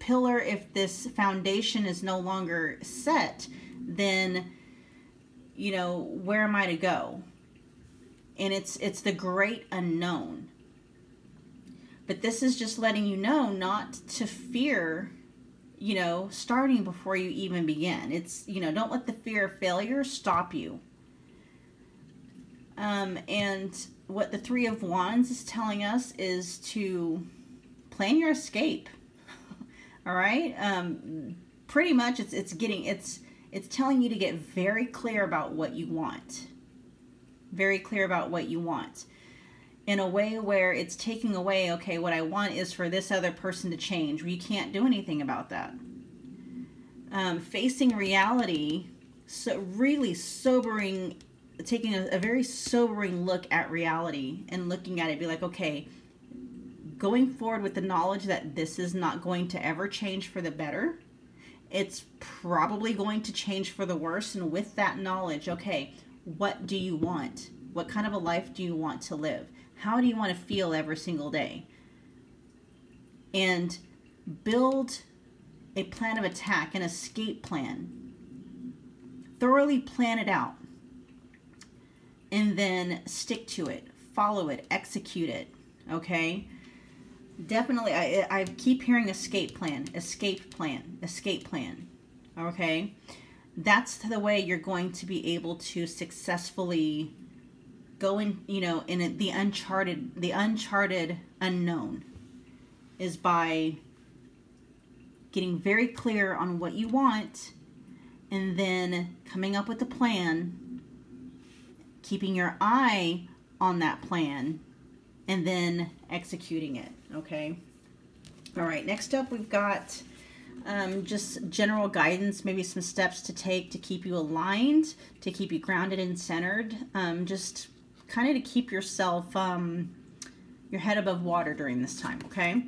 pillar, if this foundation is no longer set, then, you know, where am I to go? And it's the great unknown. But this is just letting you know not to fear, you know, starting before you even begin. It's, you know, don't let the fear of failure stop you. And what the Three of Wands is telling us is to plan your escape. All right. Pretty much it's telling you to get very clear about what you want. Very clear about what you want. In a way where it's taking away, okay, what I want is for this other person to change. You can't do anything about that. Facing reality, so really sobering, taking a very sobering look at reality and looking at it, be like, okay, going forward with the knowledge that this is not going to ever change for the better. It's probably going to change for the worse. And with that knowledge, okay, what do you want? What kind of a life do you want to live? How do you want to feel every single day? And build a plan of attack, an escape plan. Thoroughly plan it out. And then stick to it. Follow it. Execute it. Okay? Definitely, I keep hearing escape plan, escape plan, escape plan. Okay? That's the way you're going to be able to successfully go in, you know, in the uncharted unknown, is by getting very clear on what you want and then coming up with a plan, keeping your eye on that plan, and then executing it. Okay. All right. Next up, we've got just general guidance, maybe some steps to take to keep you aligned, to keep you grounded and centered. Just kind of to keep yourself, your head above water during this time, okay?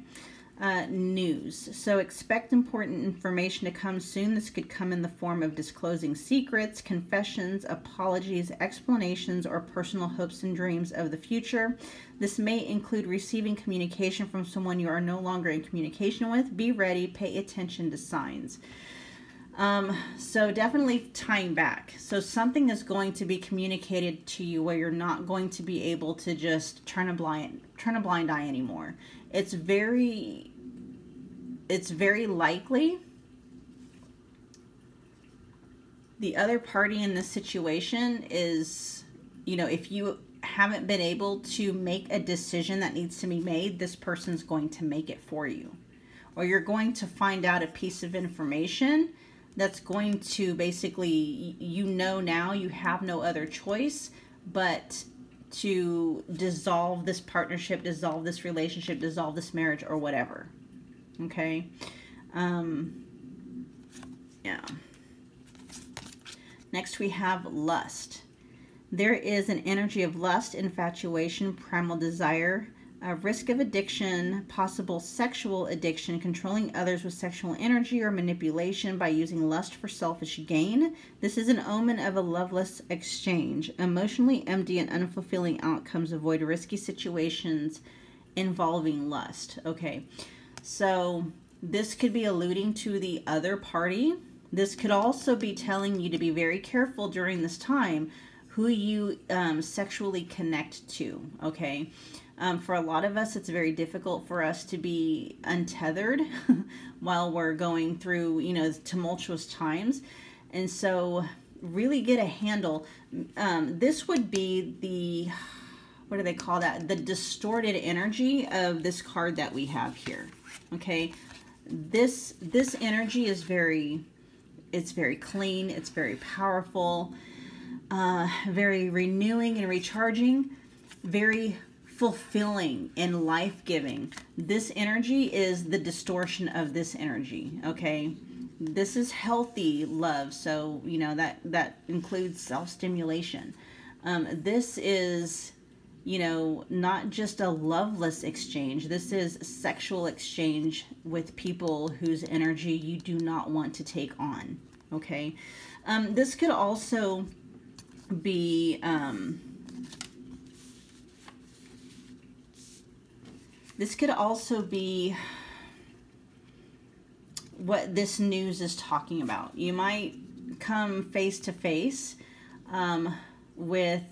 news. So expect important information to come soon. This could come in the form of disclosing secrets, confessions, apologies, explanations, or personal hopes and dreams of the future. This may include receiving communication from someone you are no longer in communication with. Be ready, pay attention to signs. So definitely tying back. So something is going to be communicated to you where you're not going to be able to just turn a blind eye anymore. It's very likely the other party in this situation is, you know, if you haven't been able to make a decision that needs to be made, this person's going to make it for you. Or you're going to find out a piece of information that's going to basically, you know, now you have no other choice but to dissolve this partnership, dissolve this relationship, dissolve this marriage or whatever. Okay. Yeah. Next we have lust. There is an energy of lust, infatuation, primal desire, a risk of addiction, possible sexual addiction, controlling others with sexual energy or manipulation by using lust for selfish gain. This is an omen of a loveless exchange. Emotionally empty and unfulfilling outcomes. Avoid risky situations involving lust. Okay, so this could be alluding to the other party. This could also be telling you to be very careful during this time who you sexually connect to. Okay. For a lot of us, it's very difficult for us to be untethered while we're going through, you know, tumultuous times. And so really get a handle. This would be the, what do they call that? The distorted energy of this card that we have here. Okay. This energy is very clean. It's very powerful, very renewing and recharging, very fulfilling and life-giving. This energy is the distortion of this energy. Okay, this is healthy love, so you know that includes self-stimulation. This is, you know, not just a loveless exchange. This is sexual exchange with people whose energy you do not want to take on. Okay, this could also be this could also be what this news is talking about. You might come face to face with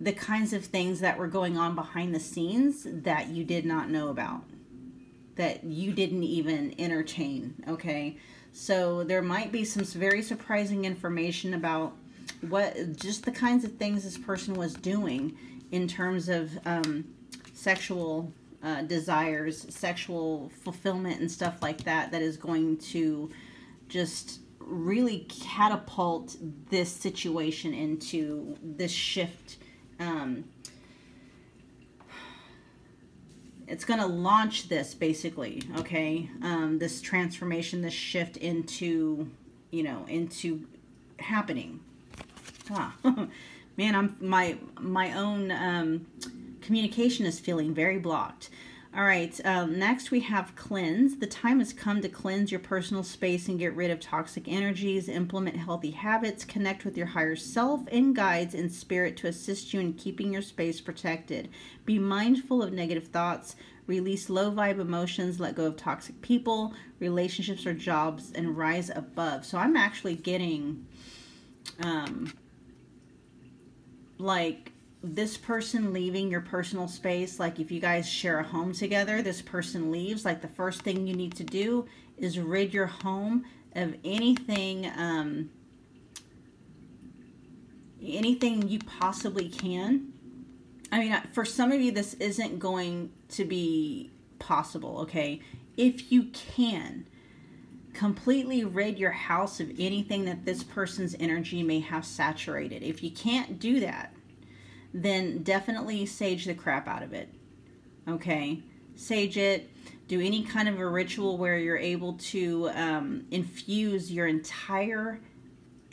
the kinds of things that were going on behind the scenes that you did not know about, that you didn't even entertain, okay? So there might be some very surprising information about what, just the kinds of things this person was doing in terms of sexual desires, sexual fulfillment and stuff like that, that is going to just really catapult this situation into this shift. It's going to launch this basically, okay? This transformation, this shift into, you know, into happening. Ah. Man, my own communication is feeling very blocked. All right, next we have cleanse. The time has come to cleanse your personal space and get rid of toxic energies, implement healthy habits, connect with your higher self and guides in spirit to assist you in keeping your space protected. Be mindful of negative thoughts, release low vibe emotions, let go of toxic people, relationships or jobs, and rise above. So I'm actually getting... like this person leaving your personal space, like if you guys share a home together, this person leaves, like the first thing you need to do is rid your home of anything you possibly can. I mean, for some of you, this isn't going to be possible, okay? If you can, completely rid your house of anything that this person's energy may have saturated. If you can't do that, then definitely sage the crap out of it, okay? Sage it, do any kind of a ritual where you're able to infuse your entire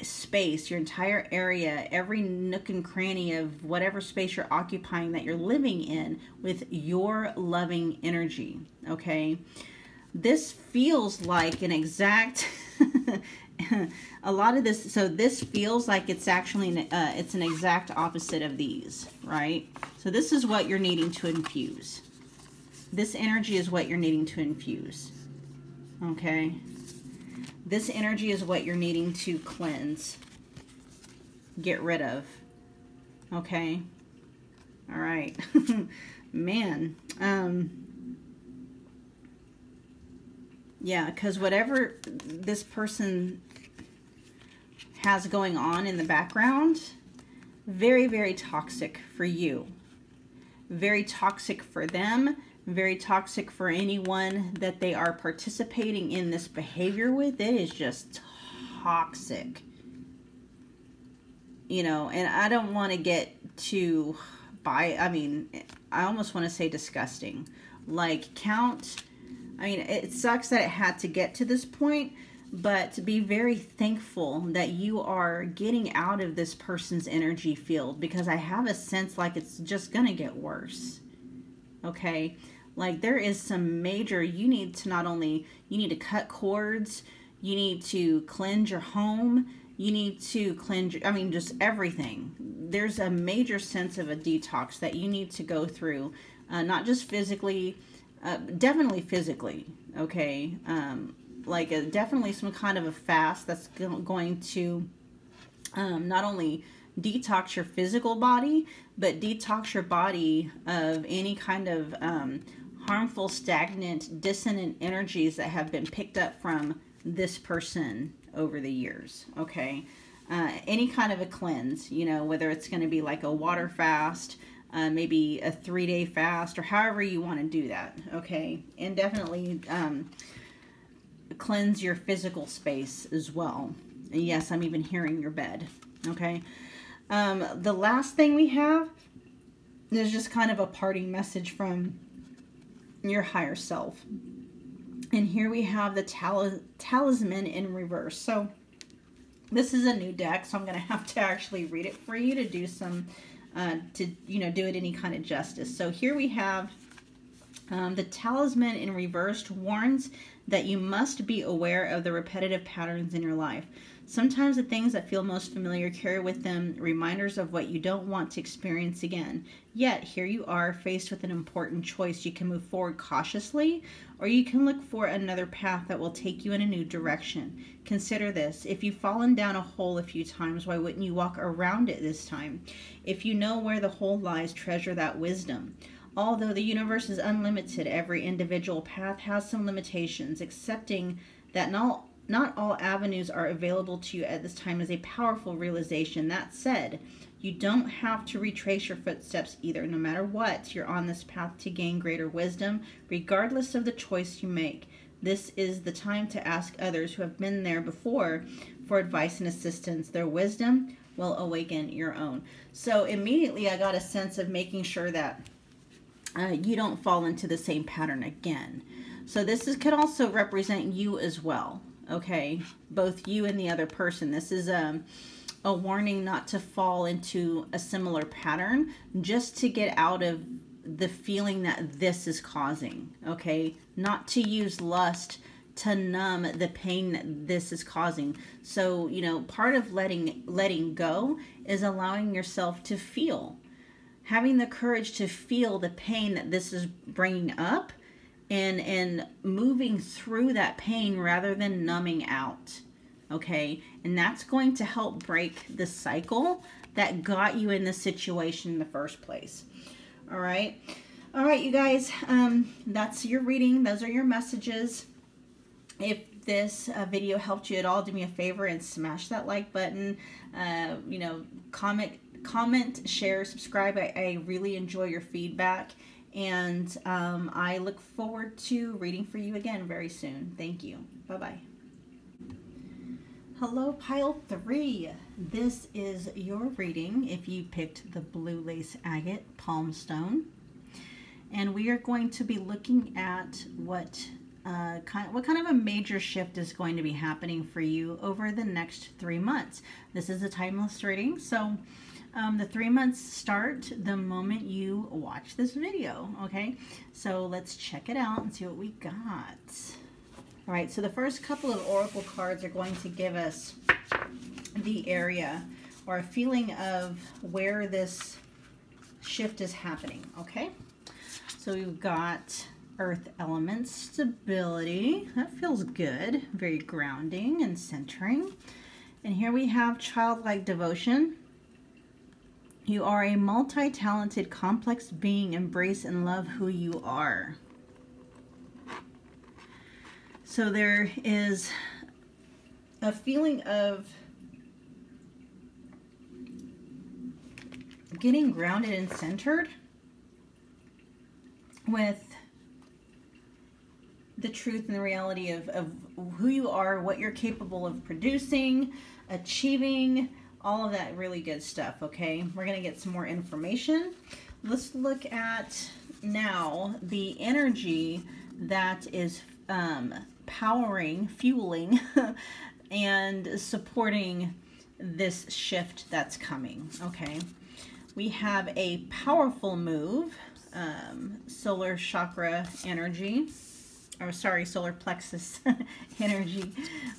space, your entire area, every nook and cranny of whatever space you're occupying that you're living in with your loving energy, okay? This feels like an exact, a lot of this, so this feels like it's actually, it's an exact opposite of these, right? So this is what you're needing to infuse. This energy is what you're needing to infuse, okay? This energy is what you're needing to cleanse, get rid of, okay? All right, man. Yeah, because whatever this person has going on in the background, very, very toxic for you. Very toxic for them. Very toxic for anyone that they are participating in this behavior with. It is just toxic. You know, and I don't want to get too I mean, I almost want to say disgusting. Like, I mean, it sucks that it had to get to this point, but be very thankful that you are getting out of this person's energy field, because I have a sense like it's just going to get worse. Okay, like there is some major, you need to not only, you need to cut cords, you need to cleanse your home, you need to cleanse, I mean, just everything. There's a major sense of a detox that you need to go through, not just physically, definitely physically, okay? Like definitely some kind of a fast that's going to not only detox your physical body, but detox your body of any kind of harmful, stagnant, dissonant energies that have been picked up from this person over the years, okay? Any kind of a cleanse, you know, whether it's going to be like a water fast, maybe a 3-day fast, or however you want to do that, okay? And definitely cleanse your physical space as well. And yes, I'm even hearing your bed, okay? The last thing we have is just kind of a parting message from your higher self. And here we have the talisman in reverse. So this is a new deck, so I'm going to have to actually read it for you to do some, to, you know, do it any kind of justice. So here we have the talisman in reverse warns that you must be aware of the repetitive patterns in your life. Sometimes the things that feel most familiar carry with them reminders of what you don't want to experience again. Yet, here you are faced with an important choice. You can move forward cautiously, or you can look for another path that will take you in a new direction. Consider this. If you've fallen down a hole a few times, why wouldn't you walk around it this time? If you know where the hole lies, treasure that wisdom. Although the universe is unlimited, every individual path has some limitations. Accepting that not all avenues are available to you at this time is a powerful realization. That said, you don't have to retrace your footsteps either. No matter what, you're on this path to gain greater wisdom, regardless of the choice you make. This is the time to ask others who have been there before for advice and assistance. Their wisdom will awaken your own. So immediately I got a sense of making sure that you don't fall into the same pattern again. So this could also represent you as well. Okay, both you and the other person. This is a warning not to fall into a similar pattern, just to get out of the feeling that this is causing, okay? Not to use lust to numb the pain that this is causing. So, you know, part of letting go is allowing yourself to feel, having the courage to feel the pain that this is bringing up, and moving through that pain rather than numbing out, okay? And that's going to help break the cycle that got you in this situation in the first place. All right, you guys, that's your reading. Those are your messages. If this video helped you at all, do me a favor and smash that like button. You know, comment, share, subscribe. I really enjoy your feedback. And I look forward to reading for you again very soon. Thank you. Bye-bye. Hello, Pile 3. This is your reading if you picked the Blue Lace Agate Palm Stone. And we are going to be looking at what what kind of a major shift is going to be happening for you over the next 3 months. This is a timeless reading, so the 3 months start the moment you watch this video, okay? So let's check it out and see what we got. All right, so the first couple of oracle cards are going to give us the area or a feeling of where this shift is happening, okay? So we've got earth element, stability. That feels good, very grounding and centering. And here we have childlike devotion. You are a multi-talented, complex being. Embrace and love who you are. So there is a feeling of getting grounded and centered with the truth and the reality of who you are, what you're capable of producing, achieving, all of that really good stuff, okay? We're gonna get some more information. Let's look at now the energy that is powering, fueling, and supporting this shift that's coming, okay? We have a powerful move, solar chakra energy, or sorry, solar plexus energy.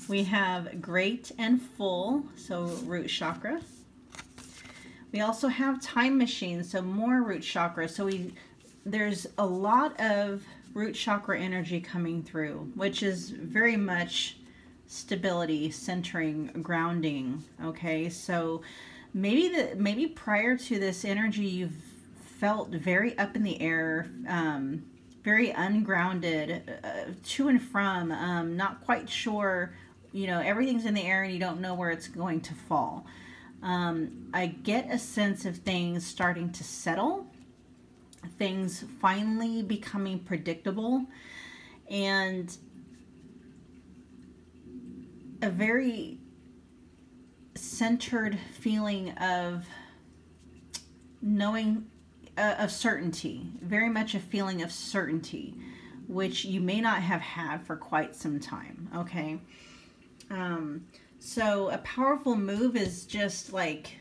We have great and full, so root chakra. We also have time machine, so more root chakra. So there's a lot of root chakra energy coming through, which is very much stability, centering, grounding, okay? So maybe prior to this energy, you've felt very up in the air, very ungrounded, to and from, not quite sure, you know, everything's in the air and you don't know where it's going to fall. I get a sense of things starting to settle, things finally becoming predictable, and a very centered feeling of knowing, of certainty, very much a feeling of certainty, which you may not have had for quite some time, okay? So a powerful move is just like,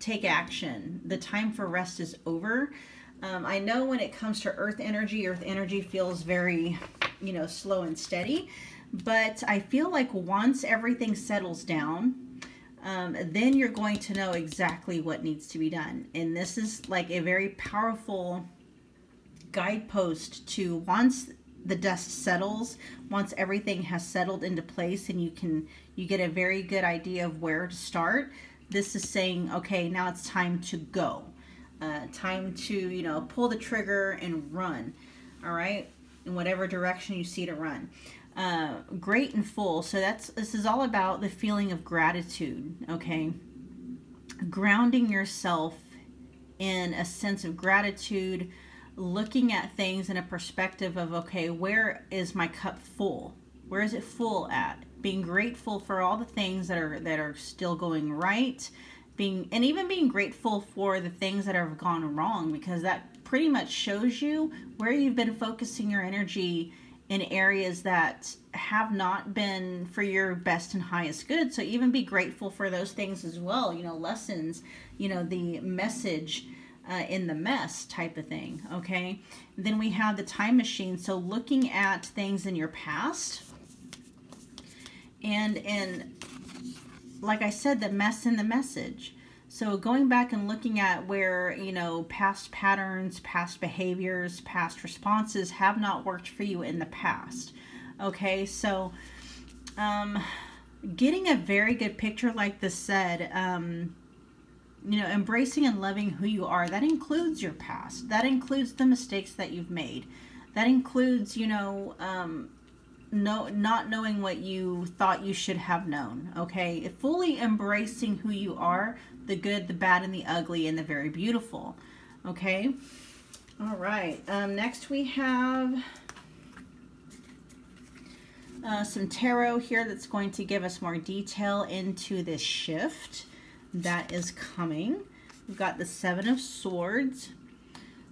take action. The time for rest is over. I know when it comes to earth energy feels very, you know, slow and steady, but I feel like once everything settles down, then you're going to know exactly what needs to be done. And this is like a very powerful guidepost to, once the dust settles, once everything has settled into place and you get a very good idea of where to start. This is saying, okay, now it's time to go, time to, you know, pull the trigger and run, all right, in whatever direction you see to run. Great and full, so this is all about the feeling of gratitude, okay? Grounding yourself in a sense of gratitude, looking at things in a perspective of, okay, where is my cup full? Where is it full at? Being grateful for all the things that are still going right, and even being grateful for the things that have gone wrong, because that pretty much shows you where you've been focusing your energy in areas that have not been for your best and highest good. So even be grateful for those things as well, you know, lessons, you know, the message in the mess type of thing, okay? And then we have the time machine. So looking at things in your past, and like I said, the mess in the message. So going back and looking at where, you know, past patterns, past behaviors, past responses have not worked for you in the past. Okay, so getting a very good picture, like this said, you know, embracing and loving who you are. That includes your past. That includes the mistakes that you've made. That includes, you know, not knowing what you thought you should have known, okay? Fully embracing who you are, the good, the bad, and the ugly, and the very beautiful, okay? All right, next we have some tarot here that's going to give us more detail into this shift that is coming. We've got the Seven of Swords.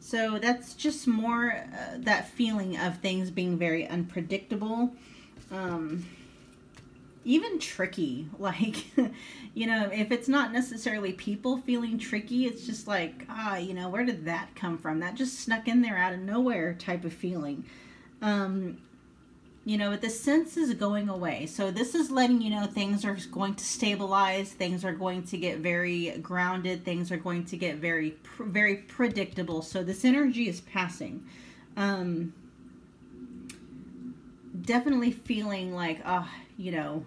So that's just more that feeling of things being very unpredictable, even tricky. Like, you know, if it's not necessarily people feeling tricky, it's just like, ah, you know, where did that come from? That just snuck in there out of nowhere type of feeling. You know, but the sense is going away. So this is letting you know things are going to stabilize, things are going to get very grounded, things are going to get very predictable. So this energy is passing. Definitely feeling like, you know,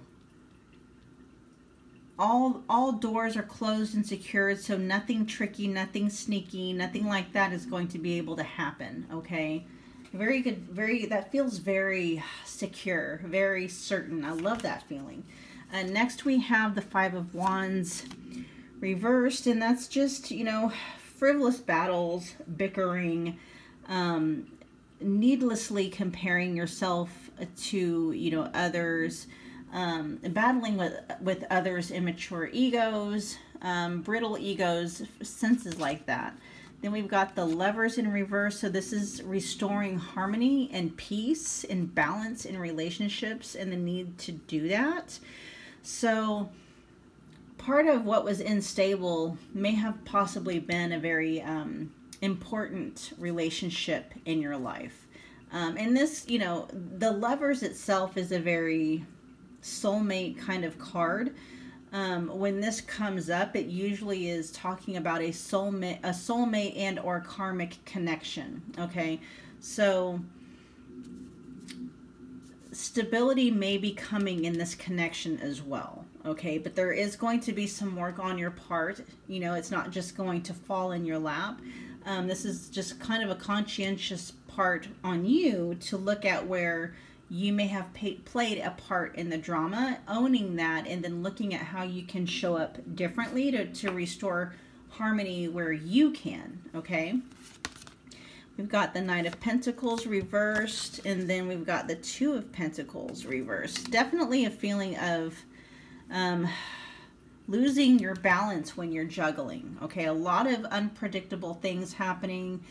all doors are closed and secured, so nothing tricky, nothing sneaky, nothing like that is going to be able to happen, okay? Very good, that feels very secure, very certain. I love that feeling. And next we have the Five of Wands reversed, and that's just, you know, frivolous battles, bickering, needlessly comparing yourself to, you know, others, battling with others' immature egos, brittle egos, senses like that. Then we've got the Lovers in reverse. So this is restoring harmony and peace and balance in relationships and the need to do that. So part of what was unstable may have possibly been a very important relationship in your life. And this, you know, the Lovers itself is a very soulmate kind of card. When this comes up, it usually is talking about a soulmate and or karmic connection. Okay, so stability may be coming in this connection as well. Okay, but there is going to be some work on your part. You know, it's not just going to fall in your lap. This is just kind of a conscientious part on you to look at where you may have played a part in the drama, owning that, and then looking at how you can show up differently to restore harmony where you can, okay? We've got the Knight of Pentacles reversed, and then we've got the Two of Pentacles reversed. Definitely a feeling of losing your balance when you're juggling, okay? A lot of unpredictable things happening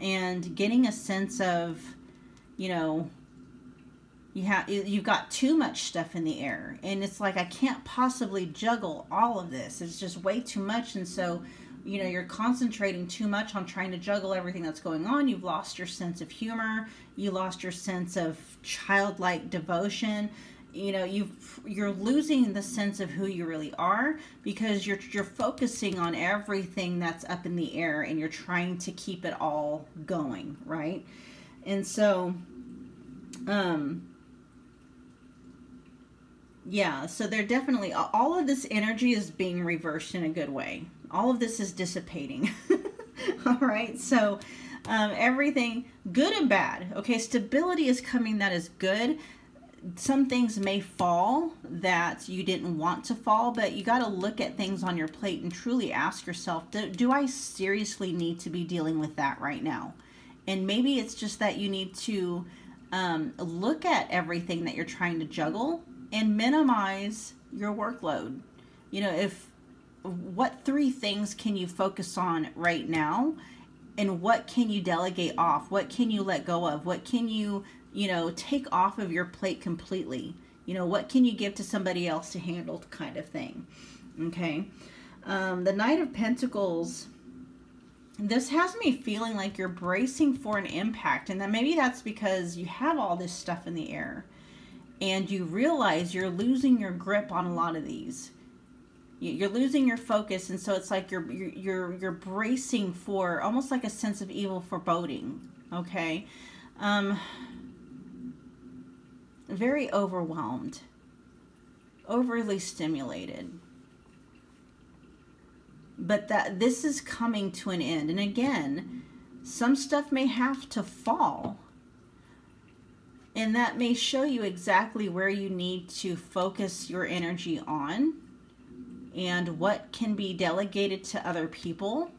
and getting a sense of, you know, you've got too much stuff in the air, and it's like, I can't possibly juggle all of this. It's just way too much. And so, you know, you're concentrating too much on trying to juggle everything that's going on. You've lost your sense of humor. You lost your sense of childlike devotion. You know, you're losing the sense of who you really are because you're focusing on everything that's up in the air and you're trying to keep it all going, right? And so, yeah, so they're definitely, all of this energy is being reversed in a good way. All of this is dissipating. All right, so everything, good and bad. Okay, stability is coming, that is good. Some things may fall that you didn't want to fall, but you got to look at things on your plate and truly ask yourself, do I seriously need to be dealing with that right now? And maybe it's just that you need to look at everything that you're trying to juggle and minimize your workload. You know, what three things can you focus on right now, and what can you delegate off? What can you let go of? What can you, you know, take off of your plate completely? You know, what can you give to somebody else to handle, kind of thing. Okay. The Knight of Pentacles, this has me feeling like you're bracing for an impact, and that maybe that's because you have all this stuff in the air and you realize you're losing your grip on a lot of these. You're losing your focus, and so it's like you're bracing for almost like a sense of evil foreboding, okay? Very overwhelmed, overly stimulated. But that this is coming to an end. And again, some stuff may have to fall. And that may show you exactly where you need to focus your energy on and what can be delegated to other people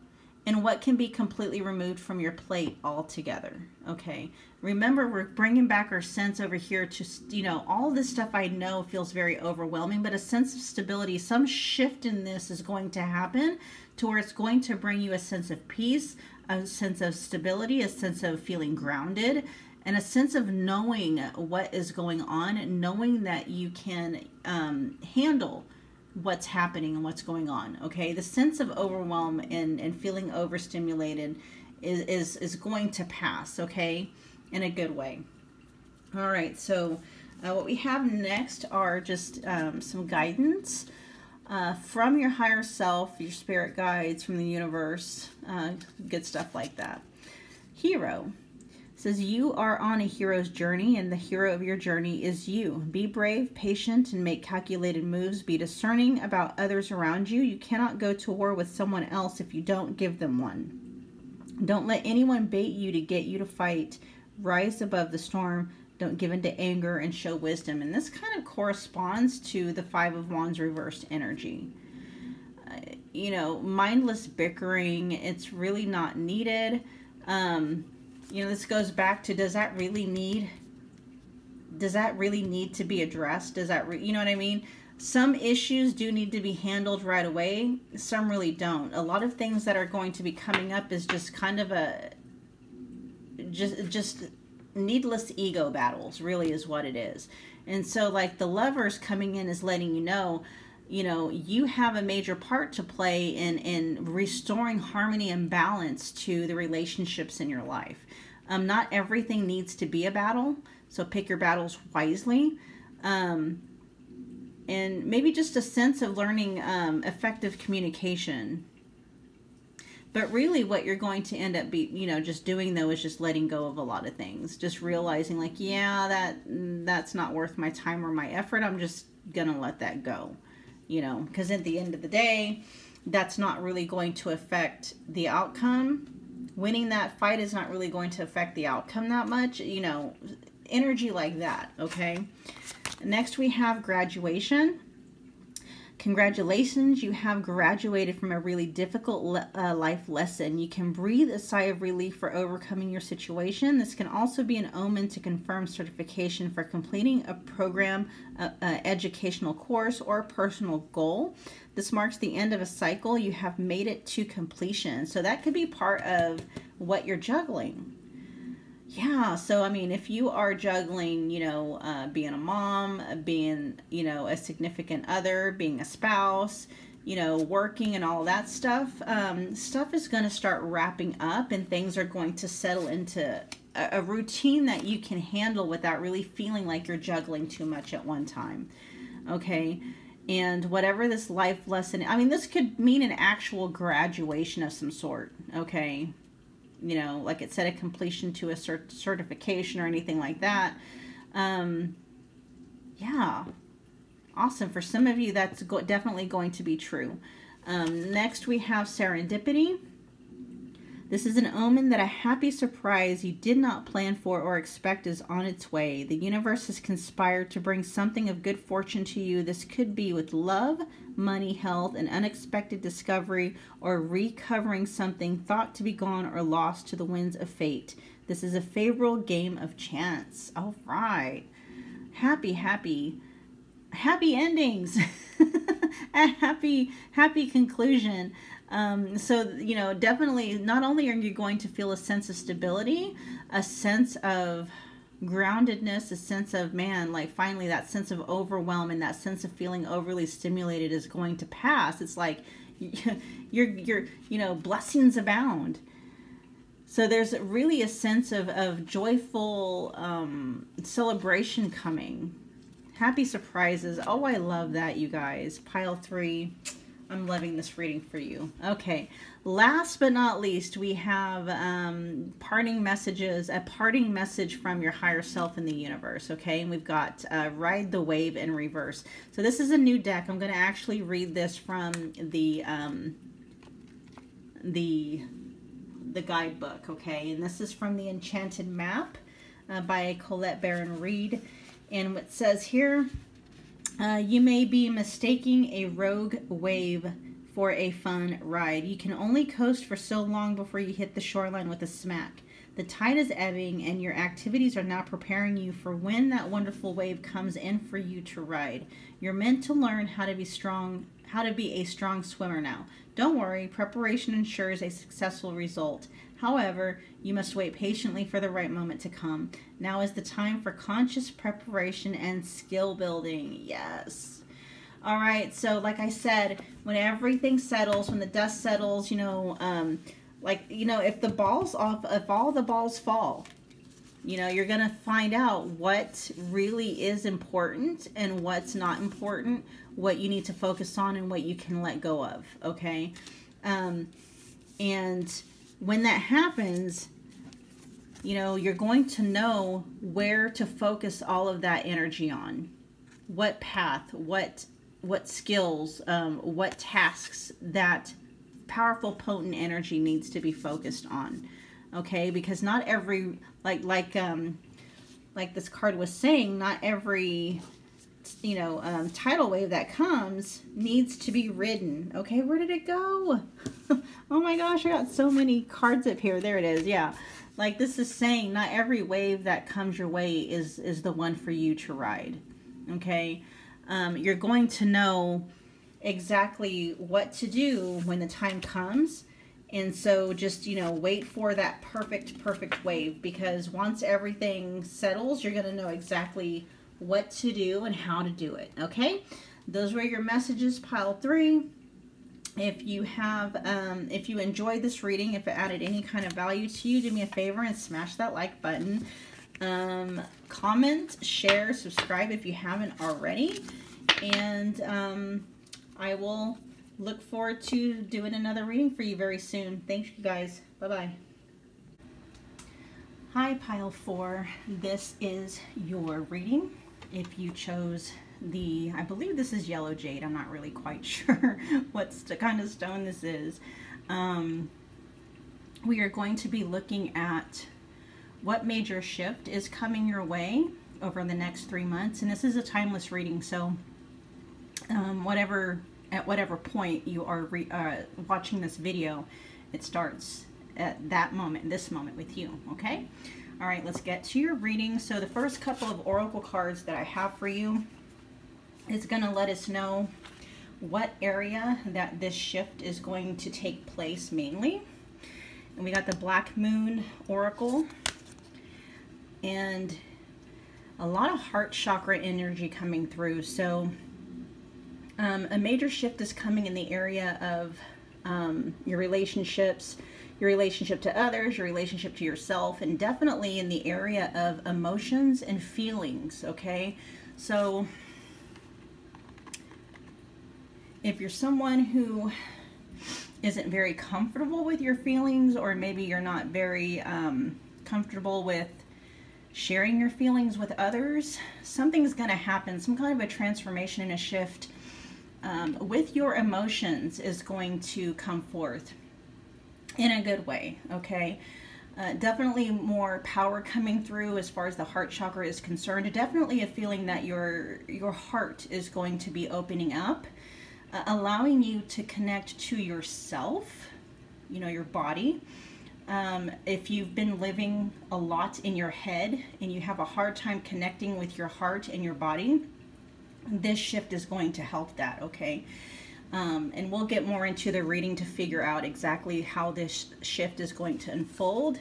and what can be completely removed from your plate altogether, okay? Remember, we're bringing back our sense over here to, you know, all this stuff I know feels very overwhelming, but a sense of stability, some shift in this is going to happen to where it's going to bring you a sense of peace, a sense of stability, a sense of feeling grounded, and a sense of knowing what is going on, knowing that you can handle what's happening and what's going on, okay? The sense of overwhelm and feeling overstimulated is going to pass, okay, in a good way. All right, so what we have next are just some guidance from your higher self, your spirit guides, from the universe, good stuff like that. Hero. It says, you are on a hero's journey, and the hero of your journey is you. Be brave, patient, and make calculated moves. Be discerning about others around you. You cannot go to war with someone else if you don't give them one. Don't let anyone bait you to get you to fight. Rise above the storm. Don't give in to anger, and show wisdom. And this kind of corresponds to the Five of Wands reversed energy. You know, mindless bickering. It's really not needed. You know, this goes back to, does that really need to be addressed? Does that, you know what I mean? Some issues do need to be handled right away. Some really don't. A lot of things that are going to be coming up is just kind of a, just needless ego battles really is what it is. And so like the Lovers coming in is letting you know, you have a major part to play in restoring harmony and balance to the relationships in your life. Not everything needs to be a battle, so pick your battles wisely. And maybe just a sense of learning effective communication. But really what you're going to end up, you know, just doing though is just letting go of a lot of things. Just realizing like, yeah, that's not worth my time or my effort. I'm just going to let that go. You know, because at the end of the day, that's not really going to affect the outcome. Winning that fight is not really going to affect the outcome that much. You know, energy like that, okay? Next, we have graduation. Congratulations, you have graduated from a really difficult life lesson. You can breathe a sigh of relief for overcoming your situation. This can also be an omen to confirm certification for completing a program, educational course, or a personal goal. This marks the end of a cycle. You have made it to completion. So that could be part of what you're juggling. Yeah, so I mean, if you are juggling, you know, being a mom, being, you know, a significant other, being a spouse, you know, working and all that stuff, stuff is going to start wrapping up and things are going to settle into a routine that you can handle without really feeling like you're juggling too much at one time, okay? And whatever this life lesson, I mean, this could mean an actual graduation of some sort, okay? You know, like it said, a completion to a certification or anything like that. Yeah, awesome. For some of you, that's definitely going to be true. Next, we have serendipity. This is an omen that a happy surprise you did not plan for or expect is on its way. The universe has conspired to bring something of good fortune to you. This could be with love, money, health, an unexpected discovery, or recovering something thought to be gone or lost to the winds of fate. This is a favorable game of chance. All right. Happy, happy, happy endings. A happy, happy conclusion. So, you know, definitely not only are you going to feel a sense of stability, a sense of groundedness, a sense of, man, like finally that sense of overwhelm and that sense of feeling overly stimulated is going to pass. It's like you know, blessings abound. So there's really a sense of joyful celebration coming. Happy surprises. Oh, I love that, you guys. Pile 3. I'm loving this reading for you. Okay, last but not least, we have parting messages, a parting message from your higher self in the universe, okay? And we've got Ride the Wave in reverse. So this is a new deck. I'm going to actually read this from the guidebook, okay? And this is from The Enchanted Map by Colette Baron Reid. And what says here, you may be mistaking a rogue wave for a fun ride. You can only coast for so long before you hit the shoreline with a smack. The tide is ebbing and your activities are now preparing you for when that wonderful wave comes in for you to ride. You're meant to learn how to be a strong swimmer now. Don't worry, preparation ensures a successful result. However, you must wait patiently for the right moment to come. Now is the time for conscious preparation and skill building. Yes. All right, so like I said, when everything settles, when the dust settles, if the balls off, if all the balls fall, you're gonna find out what really is important and what's not important, what you need to focus on and what you can let go of, okay? And when that happens, you're going to know where to focus all of that energy on, what path, what skills, what tasks that powerful, potent energy needs to be focused on, okay? Because not every, like this card was saying, not every, tidal wave that comes needs to be ridden, okay? Where did it go? Oh my gosh, I got so many cards up here. There it is, yeah. Like this is saying not every wave that comes your way is the one for you to ride, okay? You're going to know exactly what to do when the time comes, and so just wait for that perfect wave, because once everything settles you're going to know exactly what to do and how to do it, okay? Those were your messages, pile 3. If you have if you enjoyed this reading, if it added any kind of value to you, do me a favor and smash that like button, comment, share, subscribe if you haven't already, and I will look forward to doing another reading for you very soon. Thanks, you guys. Bye-bye. Hi, pile 4. This is your reading. If you chose the, I believe this is yellow jade. I'm not really quite sure what kind of stone this is. We are going to be looking at what major shift is coming your way over the next 3 months. And this is a timeless reading, so at whatever point you are watching this video, it starts at that moment, this moment with you, okay? All right, let's get to your reading. So the first couple of oracle cards that I have for you is going to let us know what area that this shift is going to take place mainly. And we got the Black Moon Oracle, and a lot of heart chakra energy coming through. So a major shift is coming in the area of your relationships, your relationship to others, your relationship to yourself, and definitely in the area of emotions and feelings, okay? So if you're someone who isn't very comfortable with your feelings, or maybe you're not very comfortable with sharing your feelings with others, something's going to happen. Some kind of a transformation and a shift with your emotions is going to come forth in a good way, okay? Definitely more power coming through as far as the heart chakra is concerned. Definitely a feeling that your heart is going to be opening up, allowing you to connect to yourself, your body. If you've been living a lot in your head and you have a hard time connecting with your heart and your body, this shift is going to help that, okay? And we'll get more into the reading to figure out exactly how this shift is going to unfold.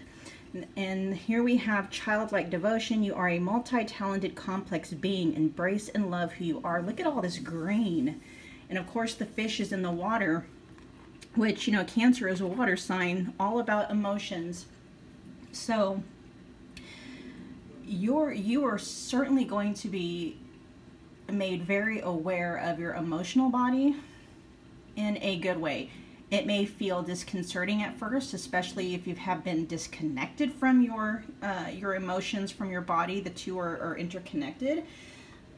And here we have childlike devotion. You are a multi-talented, complex being. Embrace and love who you are. Look at all this green. And of course the fish is in the water, which, Cancer is a water sign, all about emotions. So you are certainly going to be made very aware of your emotional body in a good way. It may feel disconcerting at first, especially if you have been disconnected from your emotions, from your body. The two are interconnected,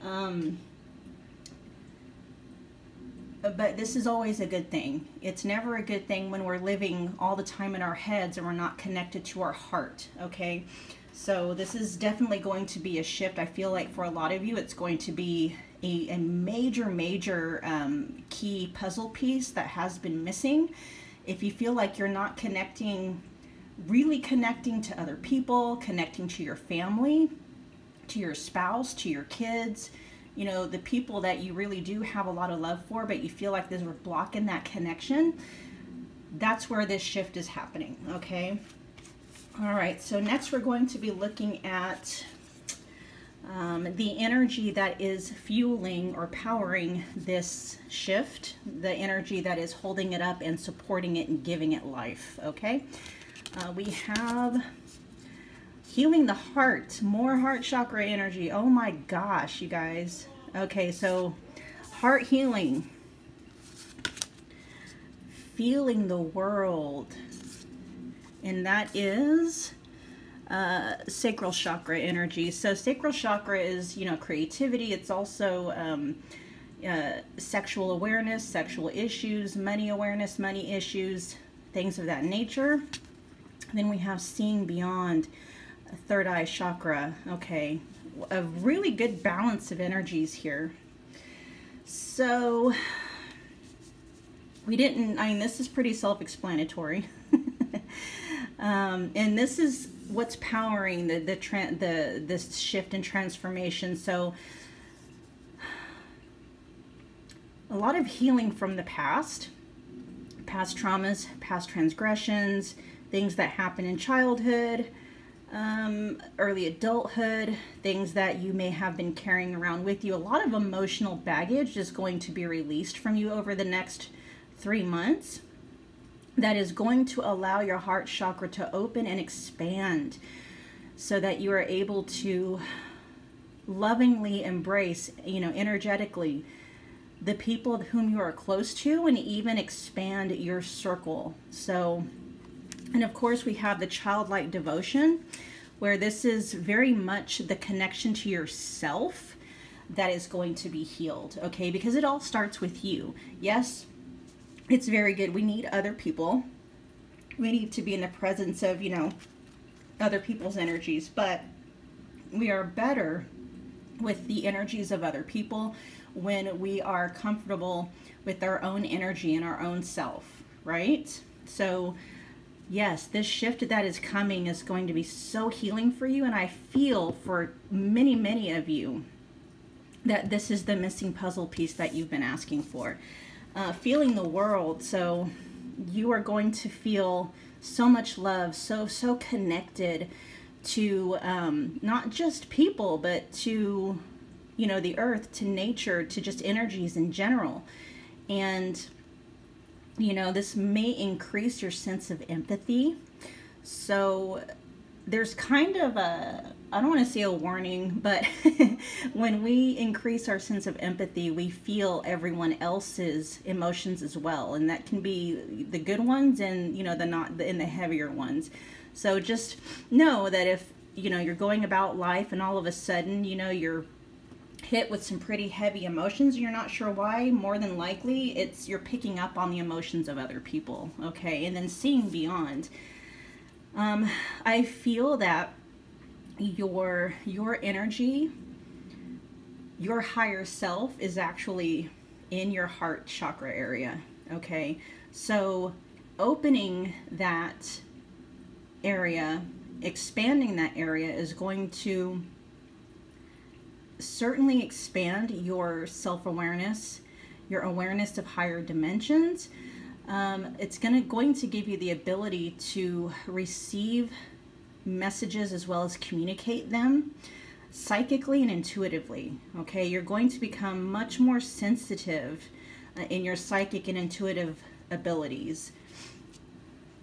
but this is always a good thing. It's never a good thing when we're living all the time in our heads and we're not connected to our heart, okay? So this is definitely going to be a shift. I feel like for a lot of you, it's going to be a major key puzzle piece that has been missing. If you feel like you're not connecting, really connecting to other people, connecting to your family, to your spouse, to your kids, you know, the people that you really do have a lot of love for, but you feel like there's a block in that connection, that's where this shift is happening, okay? All right, so next we're going to be looking at the energy that is fueling or powering this shift, the energy that is holding it up and supporting it and giving it life, okay? We have healing the heart, more heart chakra energy. Oh my gosh, you guys. Okay, so heart healing, feeling the world, and that is sacral chakra energy. So sacral chakra is, you know, creativity. It's also sexual awareness, sexual issues, money awareness, money issues, things of that nature. Then we have seeing beyond, third eye chakra. Okay, a really good balance of energies here. So we didn't, I mean, this is pretty self-explanatory. And this is what's powering this shift and transformation. So a lot of healing from the past, past traumas, past transgressions, things that happen in childhood, early adulthood, things that you may have been carrying around with you. A lot of emotional baggage is going to be released from you over the next 3 months. That is going to allow your heart chakra to open and expand so that you are able to lovingly embrace, you know, energetically the people whom you are close to, and even expand your circle. So, and of course we have the childlike devotion, where this is very much the connection to yourself that is going to be healed, okay? Because it all starts with you. Yes, it's very good. We need other people. We need to be in the presence of, you know, other people's energies, but we are better with the energies of other people when we are comfortable with our own energy and our own self, right? So yes, this shift that is coming is going to be so healing for you, and I feel for many, many of you that this is the missing puzzle piece that you've been asking for. Feeling the world, so you are going to feel so much love, so connected to not just people, but to, you know, the earth, to nature, to just energies in general. And you know, this may increase your sense of empathy. So there's kind of a, I don't want to say a warning, but when we increase our sense of empathy, we feel everyone else's emotions as well. And that can be the good ones and, you know, the not, and the heavier ones. So just know that if, you know, you're going about life and all of a sudden, you know, you're hit with some pretty heavy emotions and you're not sure why, more than likely it's you're picking up on the emotions of other people, okay? And then seeing beyond, I feel that your energy, your higher self is actually in your heart chakra area, okay? So opening that area, expanding that area is going to certainly expand your self-awareness, your awareness of higher dimensions. It's going to give you the ability to receive messages as well as communicate them psychically and intuitively, okay? You're going to become much more sensitive in your psychic and intuitive abilities.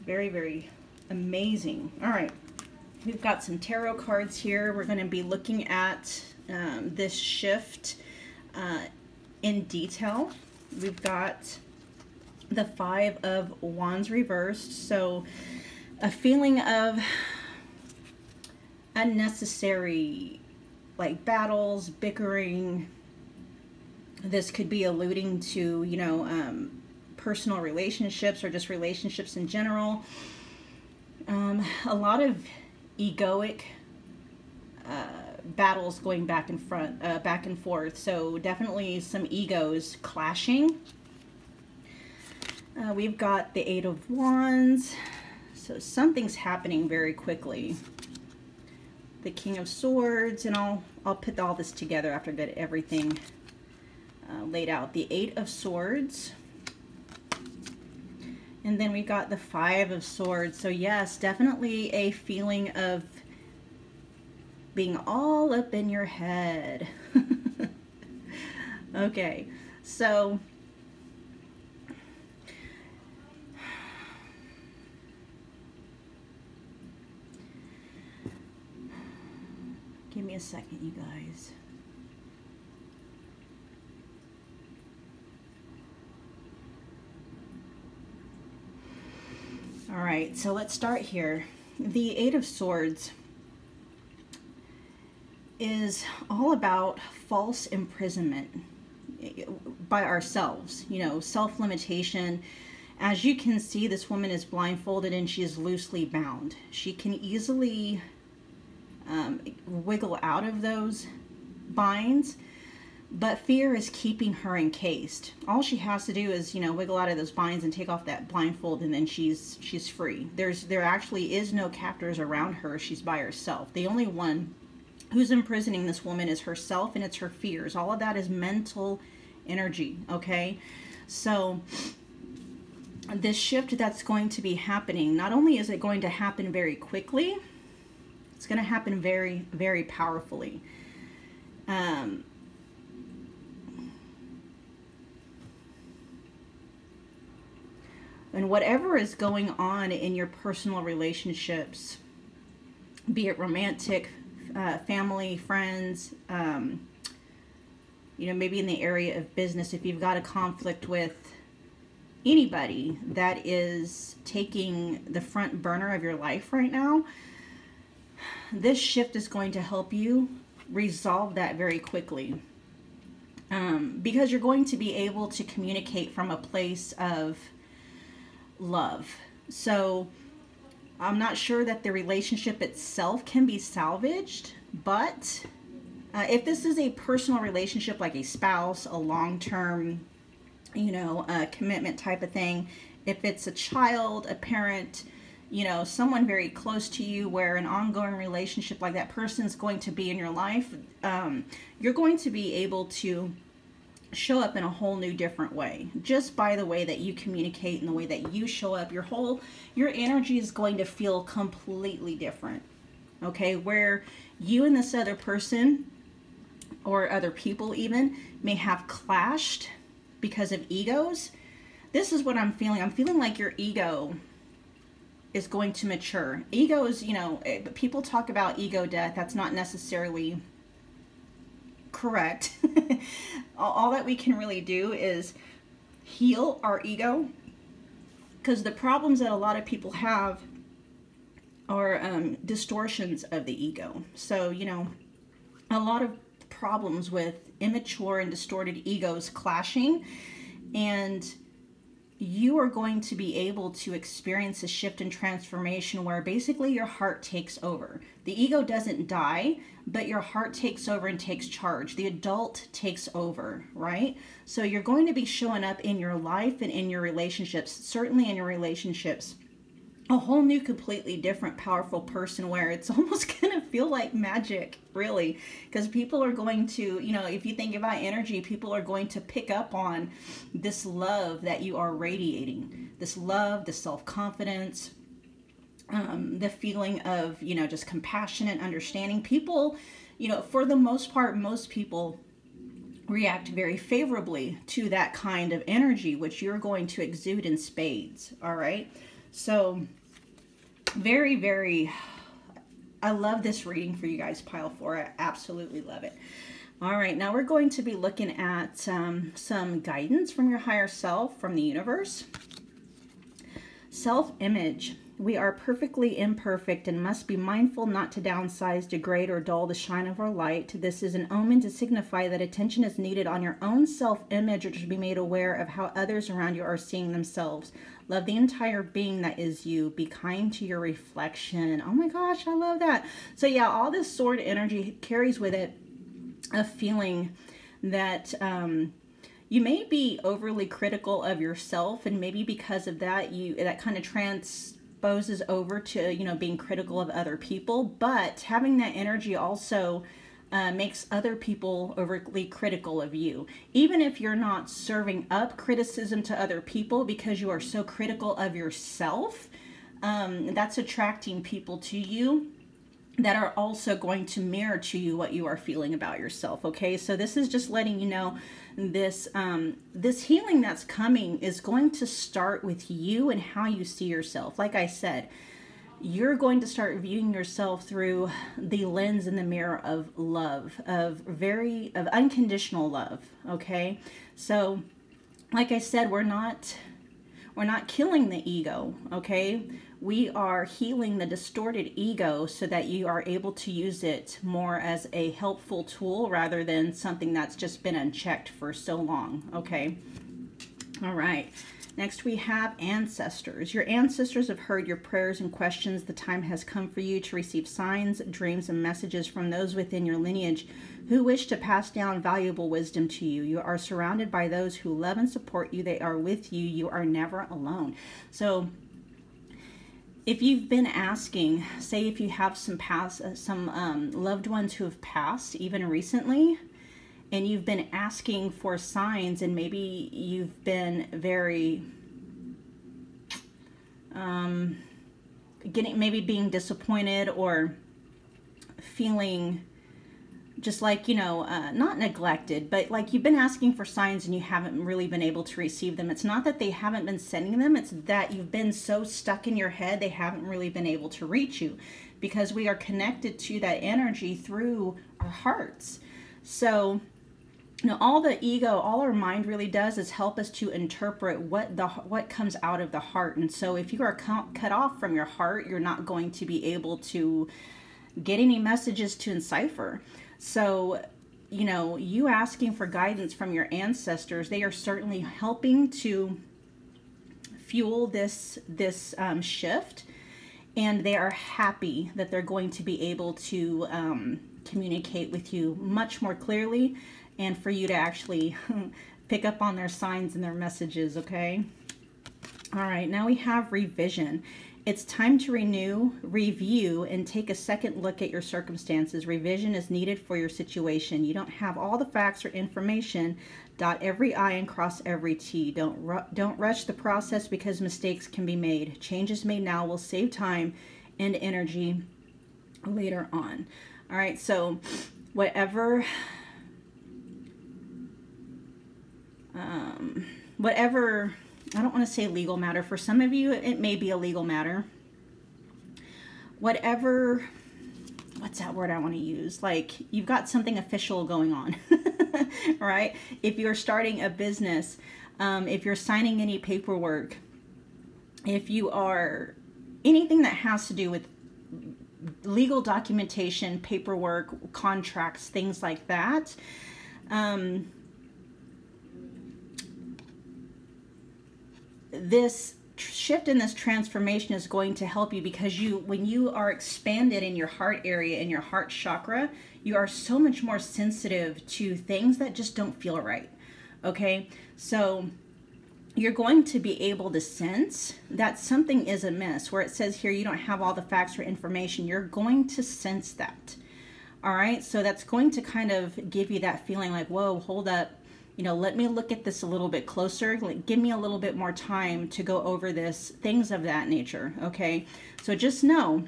Very, very amazing. All right, we've got some tarot cards here. We're going to be looking at this shift in detail. We've got the Five of Wands reversed, so a feeling of unnecessary, like, battles, bickering. This could be alluding to, you know, personal relationships or just relationships in general. A lot of egoic battles going back and forth. So definitely some egos clashing. We've got the Eight of Wands. So something's happening very quickly. The King of Swords, and I'll put all this together after I get everything laid out. The Eight of Swords. And then we got the Five of Swords. So yes, definitely a feeling of being all up in your head. Okay, so give me a second, you guys. All right, so let's start here. The Eight of Swords is all about false imprisonment by ourselves, you know, self-limitation. As you can see, this woman is blindfolded and she is loosely bound. She can easily wiggle out of those binds, but fear is keeping her encased. All she has to do is, you know, wiggle out of those binds and take off that blindfold, and then she's free. There actually is no captors around her. She's by herself. The only one who's imprisoning this woman is herself, and it's her fears. All of that is mental energy, okay? So this shift that's going to be happening, not only is it going to happen very quickly, it's going to happen very, very powerfully. And whatever is going on in your personal relationships, be it romantic, family, friends, you know, maybe in the area of business, if you've got a conflict with anybody that is taking the front burner of your life right now, this shift is going to help you resolve that very quickly. Because you're going to be able to communicate from a place of love. So I'm not sure that the relationship itself can be salvaged, but if this is a personal relationship, like a spouse, a long-term, you know, commitment type of thing, if it's a child, a parent, you know, someone very close to you where an ongoing relationship like that person's going to be in your life, you're going to be able to show up in a whole new different way just by the way that you communicate and the way that you show up. Your energy is going to feel completely different, okay, where you and this other person or other people even may have clashed because of egos. This is what I'm feeling. I'm feeling like your ego is going to mature. Egos, you know, people talk about ego death. That's not necessarily correct. All that we can really do is heal our ego, because the problems that a lot of people have are distortions of the ego. So, you know, a lot of problems with immature and distorted egos clashing, and you are going to be able to experience a shift and transformation where basically your heart takes over. The ego doesn't die, but your heart takes over and takes charge. The adult takes over, right? So you're going to be showing up in your life and in your relationships, certainly in your relationships, a whole new, completely different, powerful person where it's almost going to feel like magic, really, because people are going to, you know, if you think about energy, people are going to pick up on this love that you are radiating, this love, the self-confidence, the feeling of, you know, just compassion and understanding. People, you know, for the most part, most people react very favorably to that kind of energy, which you're going to exude in spades, all right? So very, very, I love this reading for you guys, Pile 4. I absolutely love it. All right, now we're going to be looking at some guidance from your higher self, from the universe. Self-image. We are perfectly imperfect and must be mindful not to downsize, degrade, or dull the shine of our light. This is an omen to signify that attention is needed on your own self-image, or to be made aware of how others around you are seeing themselves. Love the entire being that is you. Be kind to your reflection. And oh my gosh, I love that. So yeah, all this sword energy carries with it a feeling that you may be overly critical of yourself, and maybe because of that, that kind of transposes over to, you know, being critical of other people. But having that energy also makes other people overly critical of you, even if you're not serving up criticism to other people, because you are so critical of yourself. That's attracting people to you that are also going to mirror to you what you are feeling about yourself, okay? So this is just letting you know this this healing that's coming is going to start with you and how you see yourself. Like I said, you're going to start viewing yourself through the lens in the mirror of love, of unconditional love, okay? So like I said, we're not killing the ego, okay? We are healing the distorted ego so that you are able to use it more as a helpful tool rather than something that's just been unchecked for so long, okay? All right, next we have ancestors. Your ancestors have heard your prayers and questions. The time has come for you to receive signs, dreams, and messages from those within your lineage who wish to pass down valuable wisdom to you. You are surrounded by those who love and support you. They are with you. You are never alone. So if you've been asking, say if you have some loved ones who have passed even recently, and you've been asking for signs, and maybe you've been very being disappointed or feeling just like, you know, not neglected, but like you've been asking for signs and you haven't really been able to receive them. It's not that they haven't been sending them, it's that you've been so stuck in your head they haven't really been able to reach you, because we are connected to that energy through our hearts. So, you know, all the ego, all our mind really does is help us to interpret what comes out of the heart. And so if you are cut off from your heart, you're not going to be able to get any messages to decipher. So, you know, you asking for guidance from your ancestors, they are certainly helping to fuel this shift, and they are happy that they're going to be able to communicate with you much more clearly, and for you to actually pick up on their signs and their messages, okay? All right, now we have revision. It's time to renew, review, and take a second look at your circumstances. Revision is needed for your situation. You don't have all the facts or information. Dot every I and cross every T. Don't rush the process, because mistakes can be made. Changes made now will save time and energy later on. All right, so whatever, I don't want to say legal matter. For some of you, it may be a legal matter. Whatever, what's that word I want to use? Like, you've got something official going on, right? If you're starting a business, if you're signing any paperwork, if you are, anything that has to do with legal documentation, paperwork, contracts, things like that, this shift and this transformation is going to help you, because when you are expanded in your heart area, in your heart chakra, you are so much more sensitive to things that just don't feel right, okay? So you're going to be able to sense that something is amiss. Where it says here, you don't have all the facts or information, you're going to sense that, all right? So that's going to kind of give you that feeling like, whoa, hold up. You know, let me look at this a little bit closer. Like, give me a little bit more time to go over this, things of that nature, okay? So just know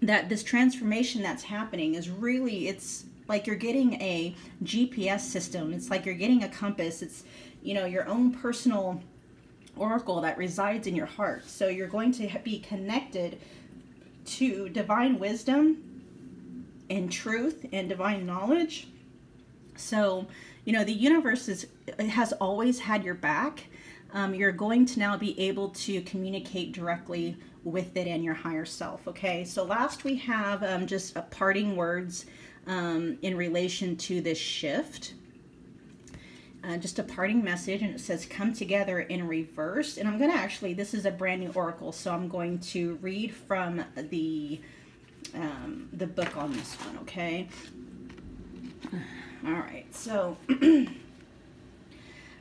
that this transformation that's happening is really, it's like you're getting a GPS system. It's like you're getting a compass. It's, you know, your own personal oracle that resides in your heart. So you're going to be connected to divine wisdom and truth and divine knowledge. So, you know, the universe has always had your back. you're going to now be able to communicate directly with it and your higher self, okay? So last we have just a parting words in relation to this shift. Just a parting message, and it says come together in reverse. And I'm going to actually, this is a brand new oracle, so I'm going to read from the book on this one, okay? All right, so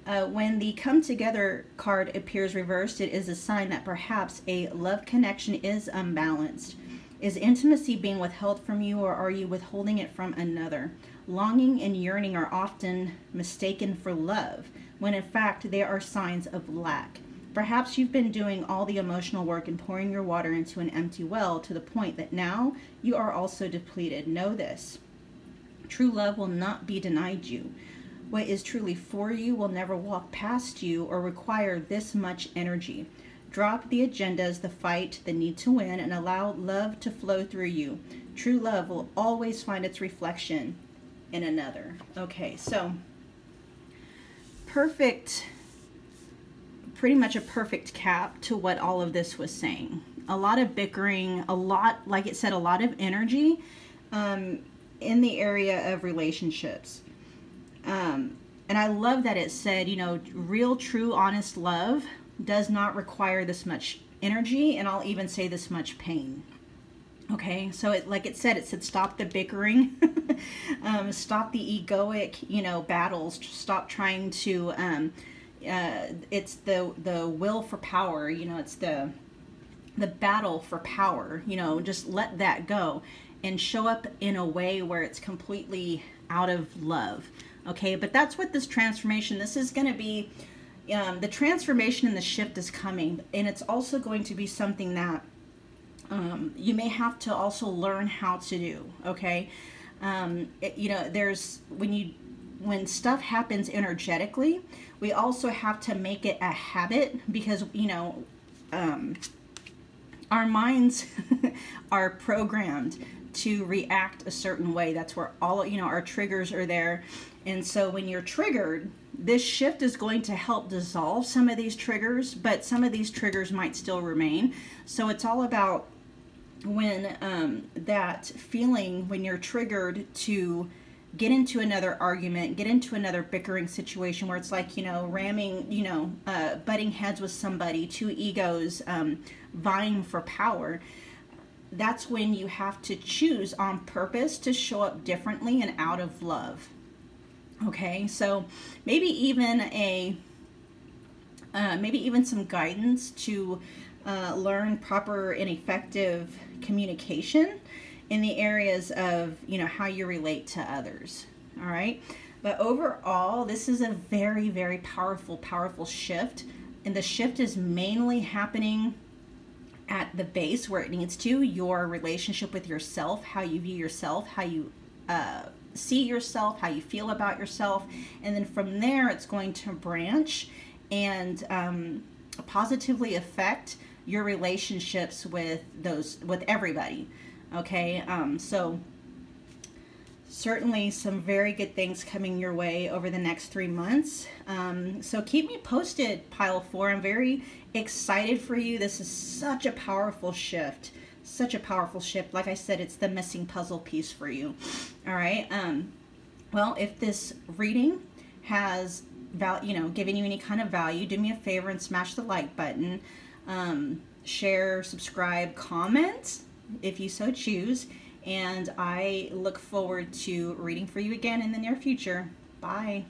when the come together card appears reversed, it is a sign that perhaps a love connection is unbalanced. Is intimacy being withheld from you, or are you withholding it from another? Longing and yearning are often mistaken for love, when in fact they are signs of lack. Perhaps you've been doing all the emotional work and pouring your water into an empty well to the point that now you are also depleted. Know this. True love will not be denied you. What is truly for you will never walk past you or require this much energy. Drop the agendas, the fight, the need to win, and allow love to flow through you. True love will always find its reflection in another. Okay, so perfect, pretty much a perfect cap to what all of this was saying. A lot of bickering, a lot, like it said, a lot of energy in the area of relationships. And I love that it said, you know, real, true, honest love does not require this much energy, and I'll even say this much pain. Okay, so it, like it said stop the bickering, stop the egoic, you know, battles, stop trying to, it's the will for power, you know, it's the battle for power, you know, just let that go and show up in a way where it's completely out of love. Okay, but that's what this transformation, this is going to be, the transformation and the shift is coming, and it's also going to be something that you may have to also learn how to do, okay? You know, there's, when stuff happens energetically, we also have to make it a habit, because, you know, our minds are programmed to react a certain way. That's where all, you know, our triggers are there. And so when you're triggered, this shift is going to help dissolve some of these triggers, but some of these triggers might still remain. So it's all about when that feeling, when you're triggered to get into another argument, get into another bickering situation where it's like, you know, ramming, you know, butting heads with somebody, two egos vying for power. That's when you have to choose on purpose to show up differently and out of love. Okay, so maybe even a maybe even some guidance to learn proper and effective communication in the areas of, you know, how you relate to others. All right, but overall, this is a very, very powerful shift, and the shift is mainly happening at the base where it needs to, your relationship with yourself, how you view yourself, how you see yourself, how you feel about yourself, and then from there it's going to branch and positively affect your relationships with those, with everybody, okay? So certainly some very good things coming your way over the next 3 months. So keep me posted, Pile 4. I'm very excited for you. This is such a powerful shift. Such a powerful shift. Like I said, it's the missing puzzle piece for you. All right. Well, if this reading has, you know, given you any kind of value, do me a favor and smash the like button. Share, subscribe, comment if you so choose. And I look forward to reading for you again in the near future. Bye.